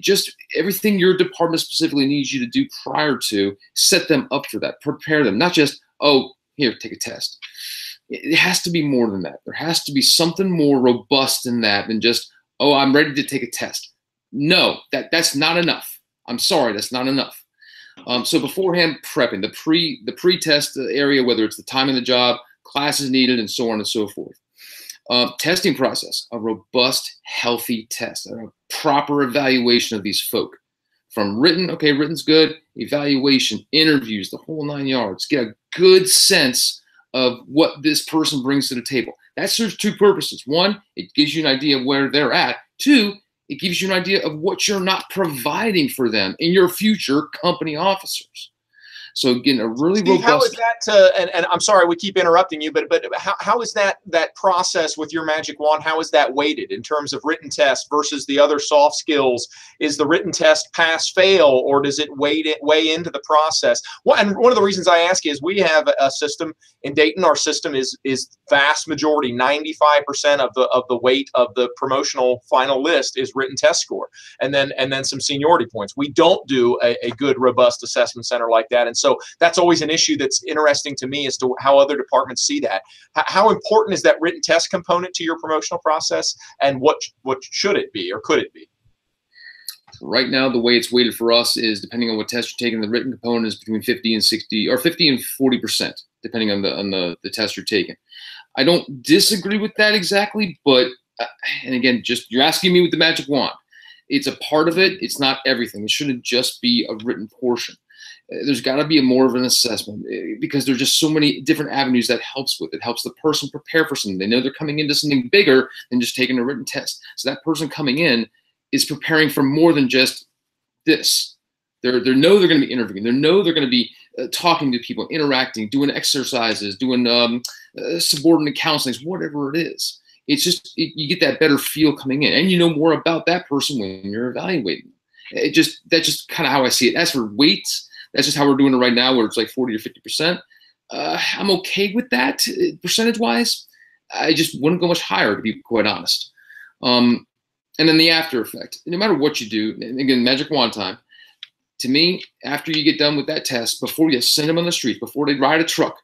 Just everything your department specifically needs you to do prior to, set them up for that, prepare them, not just, oh, here, take a test. It has to be more than that. There has to be something more robust in that than just, oh, I'm ready to take a test. No, that's not enough. I'm sorry, that's not enough. So beforehand, prepping, the pre-test area, whether it's the time in the job, classes needed, and so on and so forth. Testing process, a robust, healthy test, a proper evaluation of these folk. From written, okay, written's good, evaluation, interviews, the whole 9 yards. Get a good sense of what this person brings to the table. That serves 2 purposes. 1, it gives you an idea of where they're at. 2, it gives you an idea of what you're not providing for them in your future company officers. So again, a really Steve, robust. How is that to, and I'm sorry we keep interrupting you, but how is that process with your magic wand? How is that weighted in terms of written test versus the other soft skills? Is the written test pass fail, or does it weigh into the process? Well, and one of the reasons I ask is we have a system in Dayton. Our system is vast majority, 95% of the weight of the promotional final list is written test score, and then some seniority points. We don't do a good robust assessment center like that, and so. So that's always an issue that's interesting to me as to how other departments see that. How important is that written test component to your promotional process, and what should it be or could it be? Right now, the way it's weighted for us is, depending on what test you're taking, the written component is between 50 and 60, or 50 and 40%, depending on the test you're taking. I don't disagree with that exactly, but and again, just you're asking me with the magic wand. It's a part of it. It's not everything. It shouldn't just be a written portion. There's got to be more of an assessment, because there's just so many different avenues that helps with it. It helps the person prepare for something. They know they're coming into something bigger than just taking a written test. So that person coming in is preparing for more than just this. They know they're going to be interviewing. They know they're going to be talking to people, interacting, doing exercises, doing subordinate counselings, whatever it is. It's just you get that better feel coming in, and you know more about that person when you're evaluating. That's just kind of how I see it. As for weights, that's just how we're doing it right now, where it's like 40 or 50%. I'm okay with that percentage-wise. I just wouldn't go much higher, to be quite honest. And then the after effect. No matter what you do, and again, magic wand time. To me, after you get done with that test, before you send them on the street, before they ride a truck,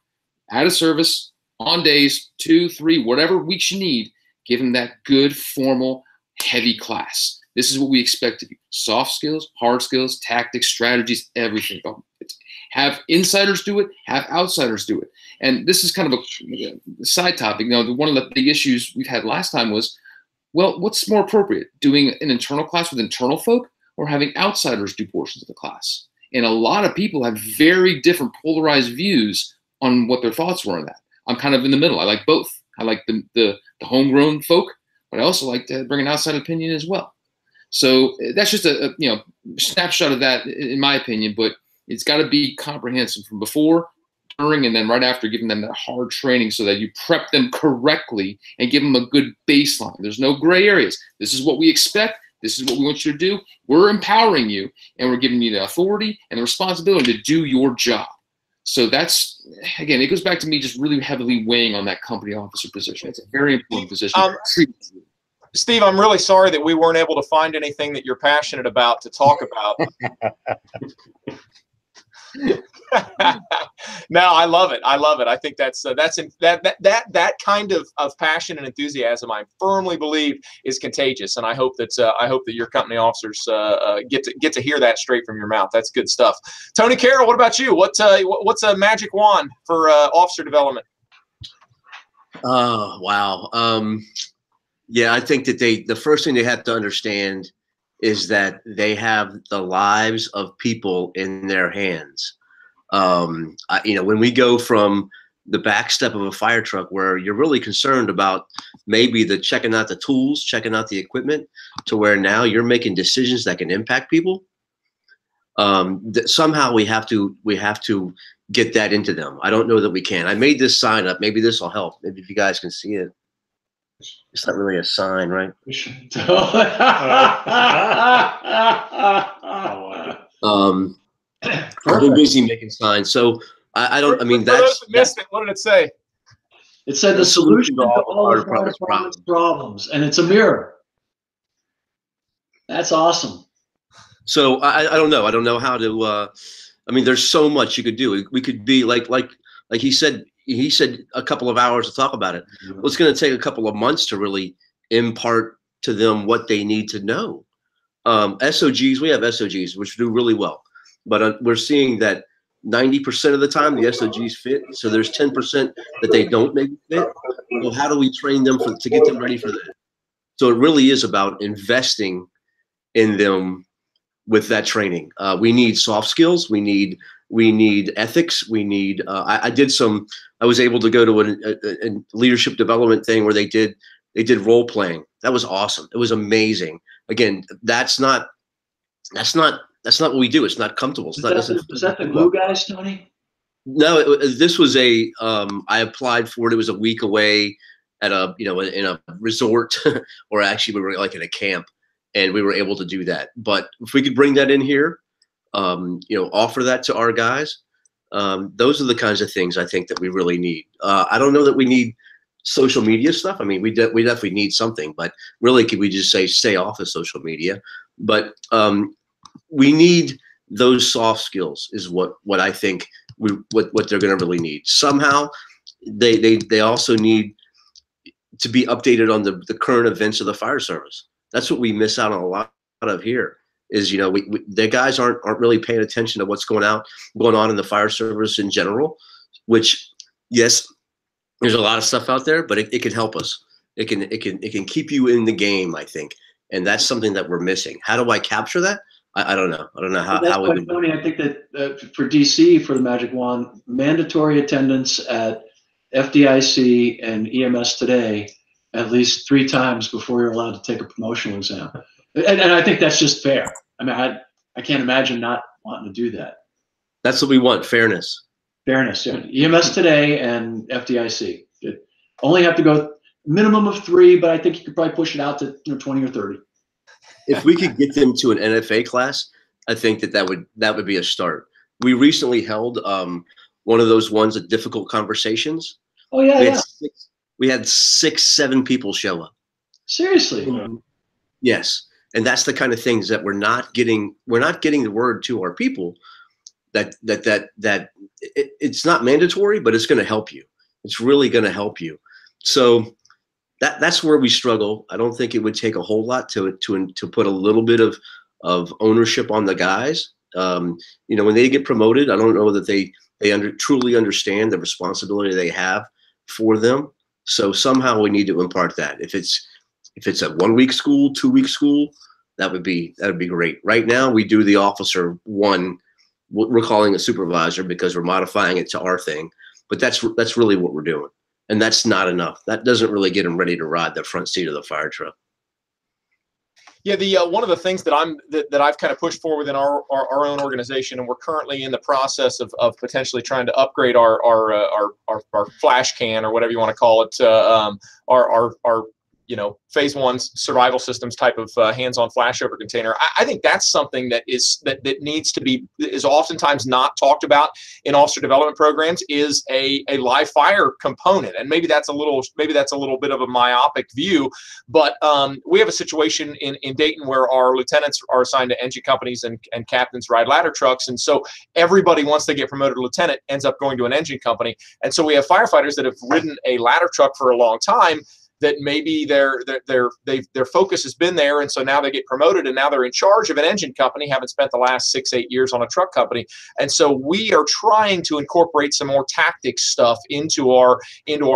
out of service, on days, 2, 3, whatever weeks you need, give them that good, formal, heavy class. This is what we expect of you. Soft skills, hard skills, tactics, strategies, everything. Have insiders do it, have outsiders do it. And this is kind of a side topic. Now, one of the big issues we've had last time was, well, what's more appropriate? Doing an internal class with internal folk, or having outsiders do portions of the class? And a lot of people have very different polarized views on what their thoughts were on that. I'm kind of in the middle. I like both. I like the homegrown folk, but I also like to bring an outside opinion as well. So that's just a snapshot of that, in my opinion, but it's got to be comprehensive from before, during, and then right after, giving them that hard training so that you prep them correctly and give them a good baseline. There's no gray areas. This is what we expect. This is what we want you to do. We're empowering you, and we're giving you the authority and the responsibility to do your job. So that's, again, it goes back to me just really heavily weighing on that company officer position. It's a very important position. Steve, I'm really sorry that we weren't able to find anything that you're passionate about to talk about. No, I love it. I love it. I think that kind of passion and enthusiasm, I firmly believe, is contagious, and I hope that your company officers get to hear that straight from your mouth. That's good stuff. Tony Carroll, what about you? What's a magic wand for officer development? Oh, wow. Yeah, I think that the first thing they have to understand is that they have the lives of people in their hands. When we go from the back step of a fire truck, where you're really concerned about maybe the checking out the tools, checking out the equipment, to where now you're making decisions that can impact people. Somehow we have to get that into them. I don't know that we can. I made this sign up. Maybe this will help. Maybe if you guys can see it. It's not really a sign, right? I've been busy making signs, so I don't. I mean, that's what did it say? It said the solution to all our problems, and it's a mirror. That's awesome. So I don't know. I don't know how to. I mean, there's so much you could do. We could be like he said. He said a couple of hours to talk about it. Mm-hmm. Well, it's going to take a couple of months to really impart to them what they need to know. SOGs, we have SOGs, which do really well. But we're seeing that 90% of the time the SOGs fit. So there's 10% that they don't make fit. Well, how do we train them to get them ready for that? So it really is about investing in them with that training. We need soft skills. We need ethics. We need, I was able to go to a leadership development thing where they did role playing. That was awesome. It was amazing. Again, that's not what we do. It's not comfortable. It's was that the glue guys, Tony? No, this was I applied for it. It was a week away at in a resort, or actually we were like in a camp, and we were able to do that. But if we could bring that in here, offer that to our guys, those are the kinds of things I think that we really need. I don't know that we need social media stuff. I mean, we definitely need something, but really could we just say, stay off of social media? But we need those soft skills is what I think what they're going to really need. Somehow they also need to be updated on the current events of the fire service. That's what we miss out on a lot of here is, the guys aren't really paying attention to what's going on in the fire service in general, which yes, there's a lot of stuff out there, but it can help us. It can keep you in the game, I think. And that's something that we're missing. How do I capture that? I don't know. I don't know how we would. Tony, I think that for DC, for the magic wand, mandatory attendance at FDIC and EMS Today at least 3 times before you're allowed to take a promotional exam. And I think that's just fair. I mean, I can't imagine not wanting to do that. That's what we want, fairness. Fairness, yeah. EMS Today and FDIC. You only have to go minimum of 3, but I think you could probably push it out to 20 or 30. If we could get them to an NFA class, I think that would be a start. We recently held one of those ones of difficult conversations. Oh, yeah, we had 6, 7 people show up. Seriously? Yes. And that's the kind of things that we're not getting the word to our people that it's not mandatory, but it's going to help you. It's really going to help you. So that's where we struggle. I don't think it would take a whole lot to put a little bit of ownership on the guys. When they get promoted, I don't know that they truly understand the responsibility they have for them. So somehow we need to impart that. If it's a 1-week school, 2-week school, that would be great. Right now we do the officer one, we're calling a supervisor because we're modifying it to our thing, but that's really what we're doing. And that's not enough. That doesn't really get them ready to ride the front seat of the fire truck. Yeah, one of the things that I've kind of pushed for within our own organization, and we're currently in the process of potentially trying to upgrade our flash can, or whatever you want to call it, our you know, phase one survival systems type of hands-on flashover container. I think that's something that is that needs to be, is oftentimes not talked about in officer development programs, is a live fire component. And maybe that's a little bit of a myopic view, but we have a situation in Dayton where our lieutenants are assigned to engine companies and captains ride ladder trucks. And so everybody, once they get promoted to lieutenant, ends up going to an engine company. And so we have firefighters that have ridden a ladder truck for a long time, that maybe their focus has been there, and so now they get promoted, and now they're in charge of an engine company, haven't spent the last 6-8 years on a truck company. And so we are trying to incorporate some more tactics stuff into our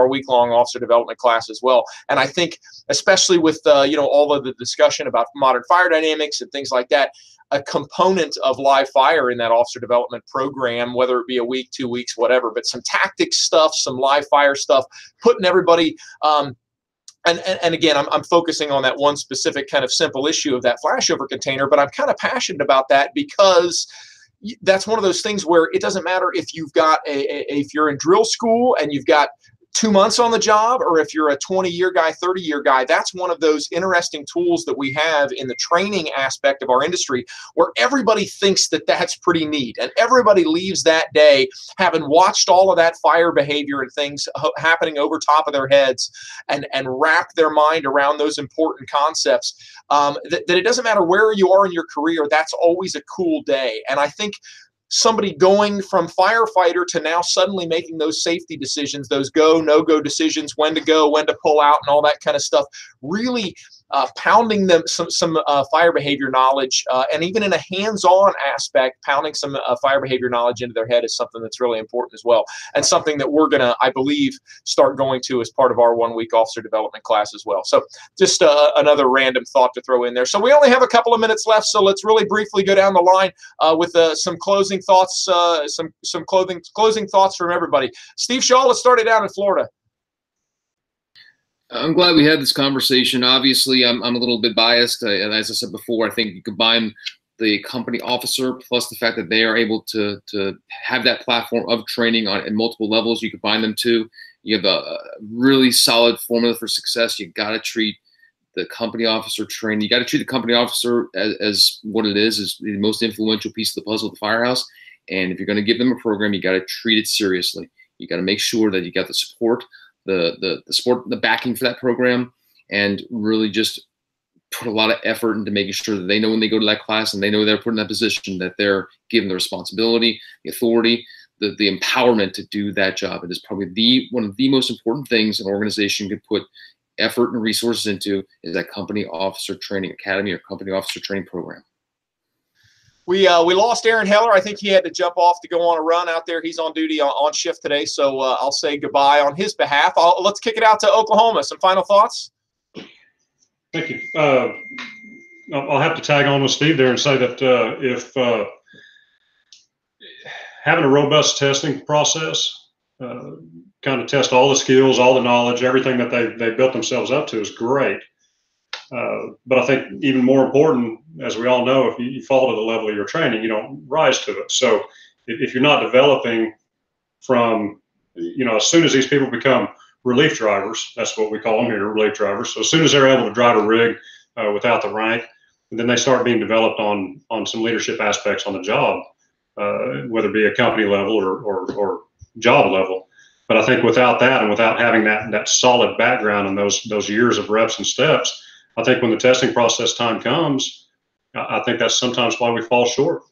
week-long officer development class as well. And I think, especially with all of the discussion about modern fire dynamics and things like that, a component of live fire in that officer development program, whether it be a week, 2 weeks, whatever, but some tactics stuff, some live fire stuff, putting everybody And again, I'm focusing on that one specific kind of simple issue of that flashover container, but I'm kind of passionate about that because that's one of those things where it doesn't matter if you've got if you're in drill school and you've got 2 months on the job, or if you're a 20-year guy, 30-year guy. That's one of those interesting tools that we have in the training aspect of our industry, where everybody thinks that that's pretty neat, and everybody leaves that day having watched all of that fire behavior and things happening over top of their heads, and wrap their mind around those important concepts. That it doesn't matter where you are in your career, that's always a cool day. And I think somebody going from firefighter to now suddenly making those safety decisions, those go, no-go decisions, when to go, when to pull out, and all that kind of stuff, really pounding them some fire behavior knowledge, and even in a hands-on aspect, pounding some fire behavior knowledge into their head is something that's really important as well, and something that we're going to, I believe, start going to as part of our one-week officer development class as well. So just another random thought to throw in there. So we only have a couple of minutes left, so let's really briefly go down the line with some closing thoughts, some closing thoughts from everybody. Steve Shaw, let's start it down in Florida. I'm glad we had this conversation. Obviously, I'm a little bit biased. And as I said before, I think you combine the company officer plus the fact that they are able to have that platform of training on at multiple levels. You combine them too. You have a really solid formula for success. You got to treat the company officer training. You got to treat the company officer as what it is the most influential piece of the puzzle of the firehouse. And if you're going to give them a program, you got to treat it seriously. You got to make sure that you got the support, the backing for that program, and really just put a lot of effort into making sure that they know when they go to that class and they know they're put in that position that they're given the responsibility, the authority, the empowerment to do that job. It is probably one of the most important things an organization could put effort and resources into, is that company officer training academy or company officer training program. We lost Aaron Heller. I think he had to jump off to go on a run out there. He's on duty on shift today, so I'll say goodbye on his behalf. Let's kick it out to Oklahoma. Some final thoughts? Thank you. I'll have to tag on with Steve there and say that if having a robust testing process, kind of test all the skills, all the knowledge, everything that they built themselves up to is great. But I think even more important, as we all know, if you fall to the level of your training, you don't rise to it. So if you're not developing from, as soon as these people become relief drivers, that's what we call them here, relief drivers. So as soon as they're able to drive a rig without the rank, and then they start being developed on some leadership aspects on the job, whether it be a company level or job level. But I think without that, and without having that solid background and those years of reps and steps, I think when the testing process time comes, I think that's sometimes why we fall short.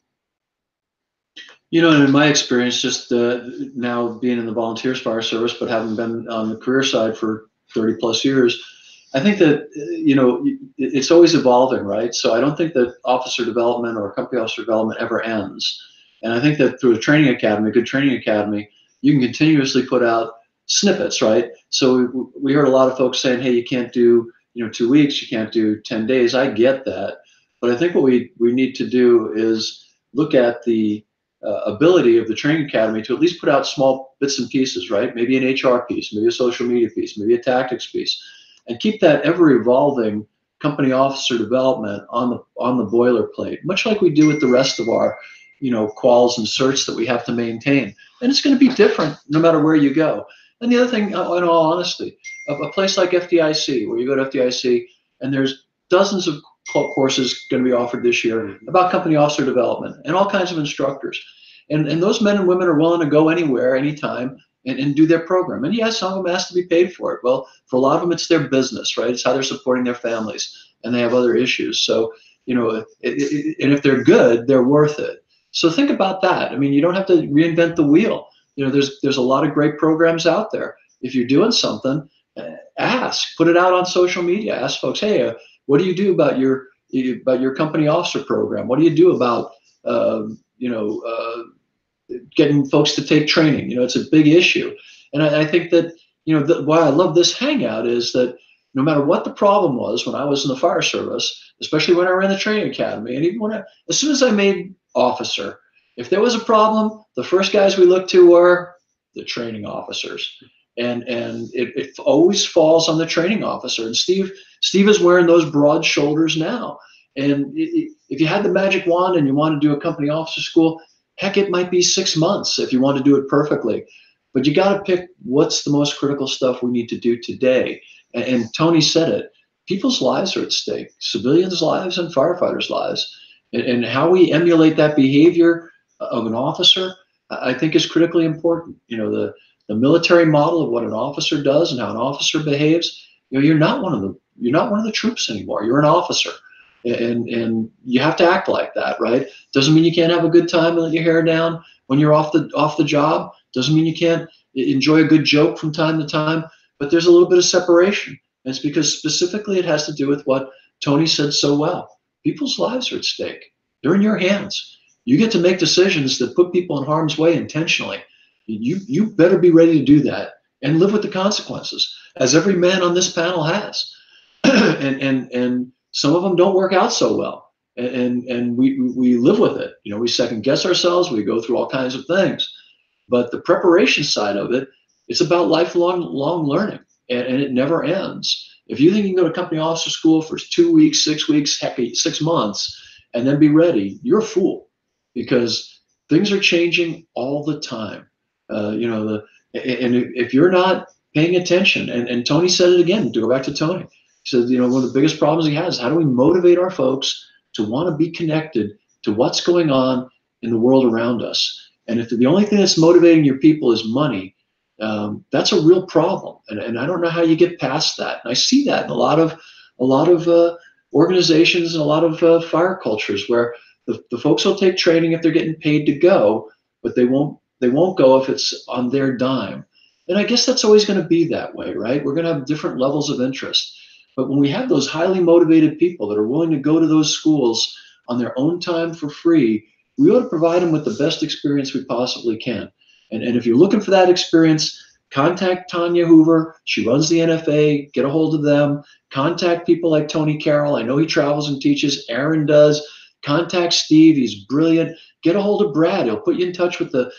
And in my experience, just now being in the volunteer fire service, but having been on the career side for 30 plus years, I think that, it's always evolving, right? So I don't think that officer development or company officer development ever ends. And I think that through a good training academy, you can continuously put out snippets, right? So we heard a lot of folks saying, hey, you can't do 2 weeks, you can't do 10 days. I get that. But I think what we need to do is look at the ability of the training academy to at least put out small bits and pieces, right? Maybe an HR piece, maybe a social media piece, maybe a tactics piece, and keep that ever-evolving company officer development on the boilerplate, much like we do with the rest of our, quals and certs that we have to maintain. And it's going to be different no matter where you go. And the other thing, in all honesty, a place like FDIC, where you go to FDIC and there's dozens of courses going to be offered this year about company officer development and all kinds of instructors. And those men and women are willing to go anywhere, anytime, and do their program. And yes, some of them has to be paid for it. Well, for a lot of them, it's their business, right? It's how they're supporting their families, and they have other issues. So, you know, and if they're good, they're worth it. So think about that. I mean, you don't have to reinvent the wheel. You know, there's a lot of great programs out there. If you're doing something, ask, put it out on social media. Ask folks, hey, what do you do about your company officer program? What do you do about, you know, getting folks to take training? You know, it's a big issue. And I think that, you know, why I love this hangout is that no matter what the problem was when I was in the fire service, especially when I ran the training academy, and even when I, as soon as I made officer, if there was a problem, the first guys we looked to were the training officers. And it always falls on the training officer. And Steve is wearing those broad shoulders now. And if you had the magic wand and you want to do a company officer school, heck, it might be 6 months if you want to do it perfectly. But you got to pick what's the most critical stuff we need to do today. And Tony said it, people's lives are at stake, civilians' lives and firefighters' lives. And how we emulate that behavior of an officer, I think, is critically important. You know, the military model of what an officer does and how an officer behaves, you know, you're not one of the troops anymore. You're an officer. And you have to act like that, right? Doesn't mean you can't have a good time and let your hair down when you're off the job. Doesn't mean you can't enjoy a good joke from time to time. But there's a little bit of separation. And it's because specifically it has to do with what Tony said so well. People's lives are at stake. They're in your hands. You get to make decisions that put people in harm's way intentionally. You better be ready to do that and live with the consequences, as every man on this panel has. And some of them don't work out so well, and we live with it. You know, we second guess ourselves, we go through all kinds of things. But the preparation side of it, it's about lifelong learning, and it never ends. If you think you can go to company officer school for 2 weeks, 6 weeks, heck, 6 months, and then be ready, you're a fool, because things are changing all the time. You know, and if you're not paying attention, and Tony said it again, to go back to Tony, so, you know, one of the biggest problems he has is how do we motivate our folks to want to be connected to what's going on in the world around us? And if the only thing that's motivating your people is money, that's a real problem. And I don't know how you get past that. And I see that in a lot of organizations and a lot of fire cultures where the folks will take training if they're getting paid to go, but they won't go if it's on their dime. And I guess that's always going to be that way, right? We're going to have different levels of interest. But when we have those highly motivated people that are willing to go to those schools on their own time for free, we ought to provide them with the best experience we possibly can. And if you're looking for that experience, contact Tanya Hoover. She runs the NFA. Get a hold of them. Contact people like Tony Carroll. I know he travels and teaches. Aaron does. Contact Steve. He's brilliant. Get a hold of Brad. He'll put you in touch with the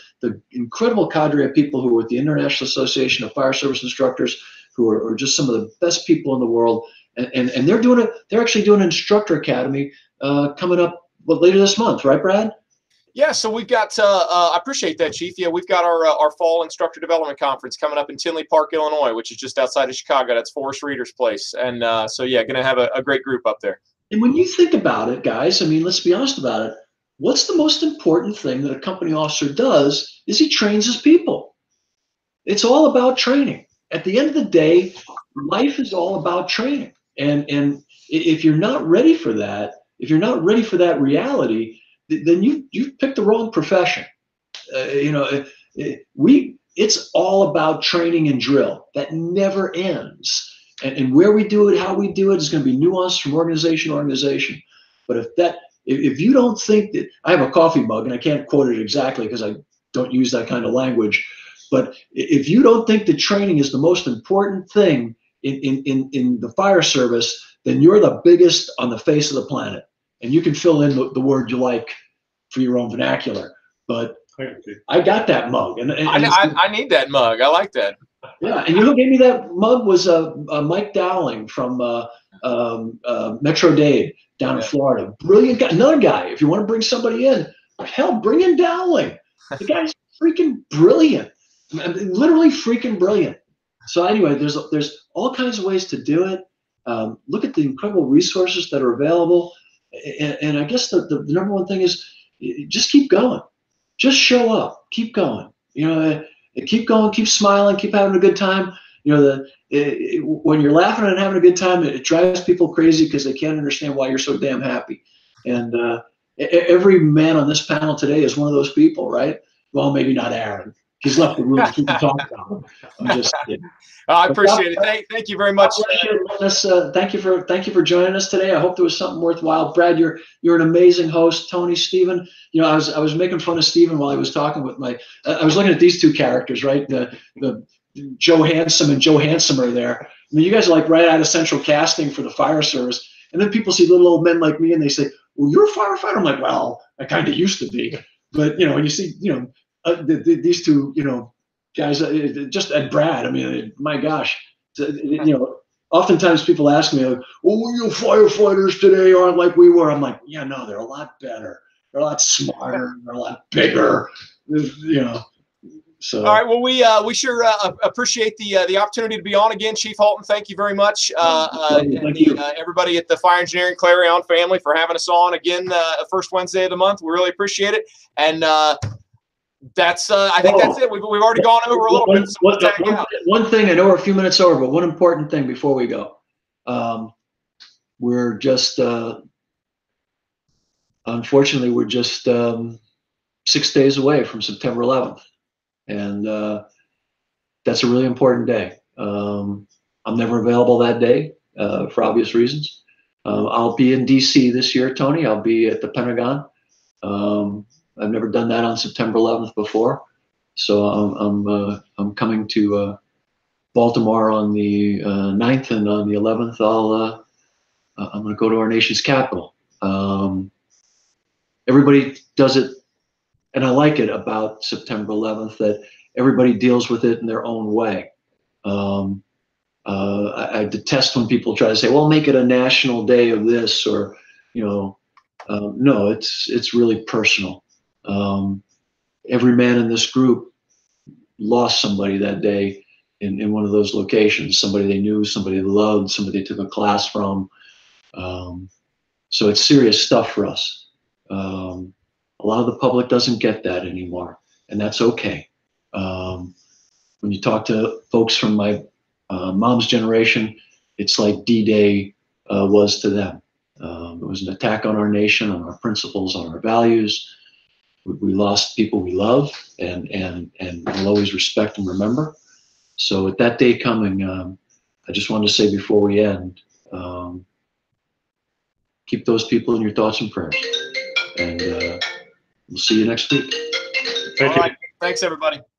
incredible cadre of people who are with the International Association of Fire Service Instructors, who are just some of the best people in the world, and they're doing it. They're actually doing an instructor academy coming up later this month, right, Brad? Yeah. So we've got. I appreciate that, Chief. Yeah, we've got our fall instructor development conference coming up in Tinley Park, Illinois, which is just outside of Chicago. That's Forrest Reader's place, and so yeah, going to have a great group up there. And when you think about it, guys, I mean, let's be honest about it. What's the most important thing that a company officer does? Is he trains his people. It's all about training. At the end of the day, life is all about training. And if you're not ready for that, if you're not ready for that reality, then you've picked the wrong profession. You know, it's all about training and drill. That never ends. And where we do it, how we do it is going to be nuanced from organization to organization. But if you don't think that, I have a coffee mug and I can't quote it exactly because I don't use that kind of language. But if you don't think that training is the most important thing in the fire service, then you're the biggest on the face of the planet. And you can fill in the word you like for your own vernacular. But I got that mug. And I need that mug. I like that. Yeah. And you know who gave me that mug was Mike Dowling from Metro Dade down in Florida. Brilliant guy. Another guy, if you want to bring somebody in, hell, bring in Dowling. The guy's freaking brilliant. Literally freaking brilliant. So anyway, there's all kinds of ways to do it. Look at the incredible resources that are available. And I guess the number one thing is just keep going. Just show up. Keep going. You know, keep going, keep smiling, keep having a good time. You know, when you're laughing and having a good time, it drives people crazy because they can't understand why you're so damn happy. And every man on this panel today is one of those people, right? Well, maybe not Aaron. He's left the room to keep talking about him. I'm just kidding. I appreciate it. Thank you very much. Thank you for joining us today. I hope there was something worthwhile. Brad, you're an amazing host. Tony, Stephen, you know, I was making fun of Stephen while I was talking with my. I was looking at these two characters, right? The Joe Handsome and Joe Handsomer there. I mean, you guys are like right out of central casting for the fire service. And then people see little old men like me and they say, well, you're a firefighter. I'm like, well, I kind of used to be. But, you know, when you see, you know, these two, you know, guys, just and Brad, I mean, my gosh, you know, oftentimes people ask me, like, oh, you firefighters today aren't like we were. I'm like, yeah, no, they're a lot better. They're a lot smarter. They're a lot bigger, you know. So. All right. Well, we sure appreciate the opportunity to be on again, Chief Halton. Thank you very much, everybody at the Fire Engineering Clarion family for having us on again first Wednesday of the month. We really appreciate it, and that's I think that's it. We've already gone over a little bit. So one thing I know we're a few minutes over, but one important thing before we go, we're just unfortunately we're just 6 days away from September 11th. And that's a really important day. I'm never available that day for obvious reasons. I'll be in DC this year, Tony. I'll be at the Pentagon. I've never done that on September 11th before. So I'm coming to Baltimore on the 9th, and on the 11th, I'm gonna go to our nation's capital. Everybody does it. And I like it about September 11th that everybody deals with it in their own way. I detest when people try to say, well, make it a national day of this, or, you know, no, it's really personal. Every man in this group lost somebody that day in one of those locations, somebody they knew, somebody they loved, somebody they took a class from. So it's serious stuff for us. A lot of the public doesn't get that anymore, and that's okay. When you talk to folks from my mom's generation, it's like D-Day was to them. It was an attack on our nation, on our principles, on our values. We lost people we love, and we'll always respect and remember. So with that day coming, I just wanted to say before we end, keep those people in your thoughts and prayers. And we'll see you next week. Thank you. All right. Thanks, everybody.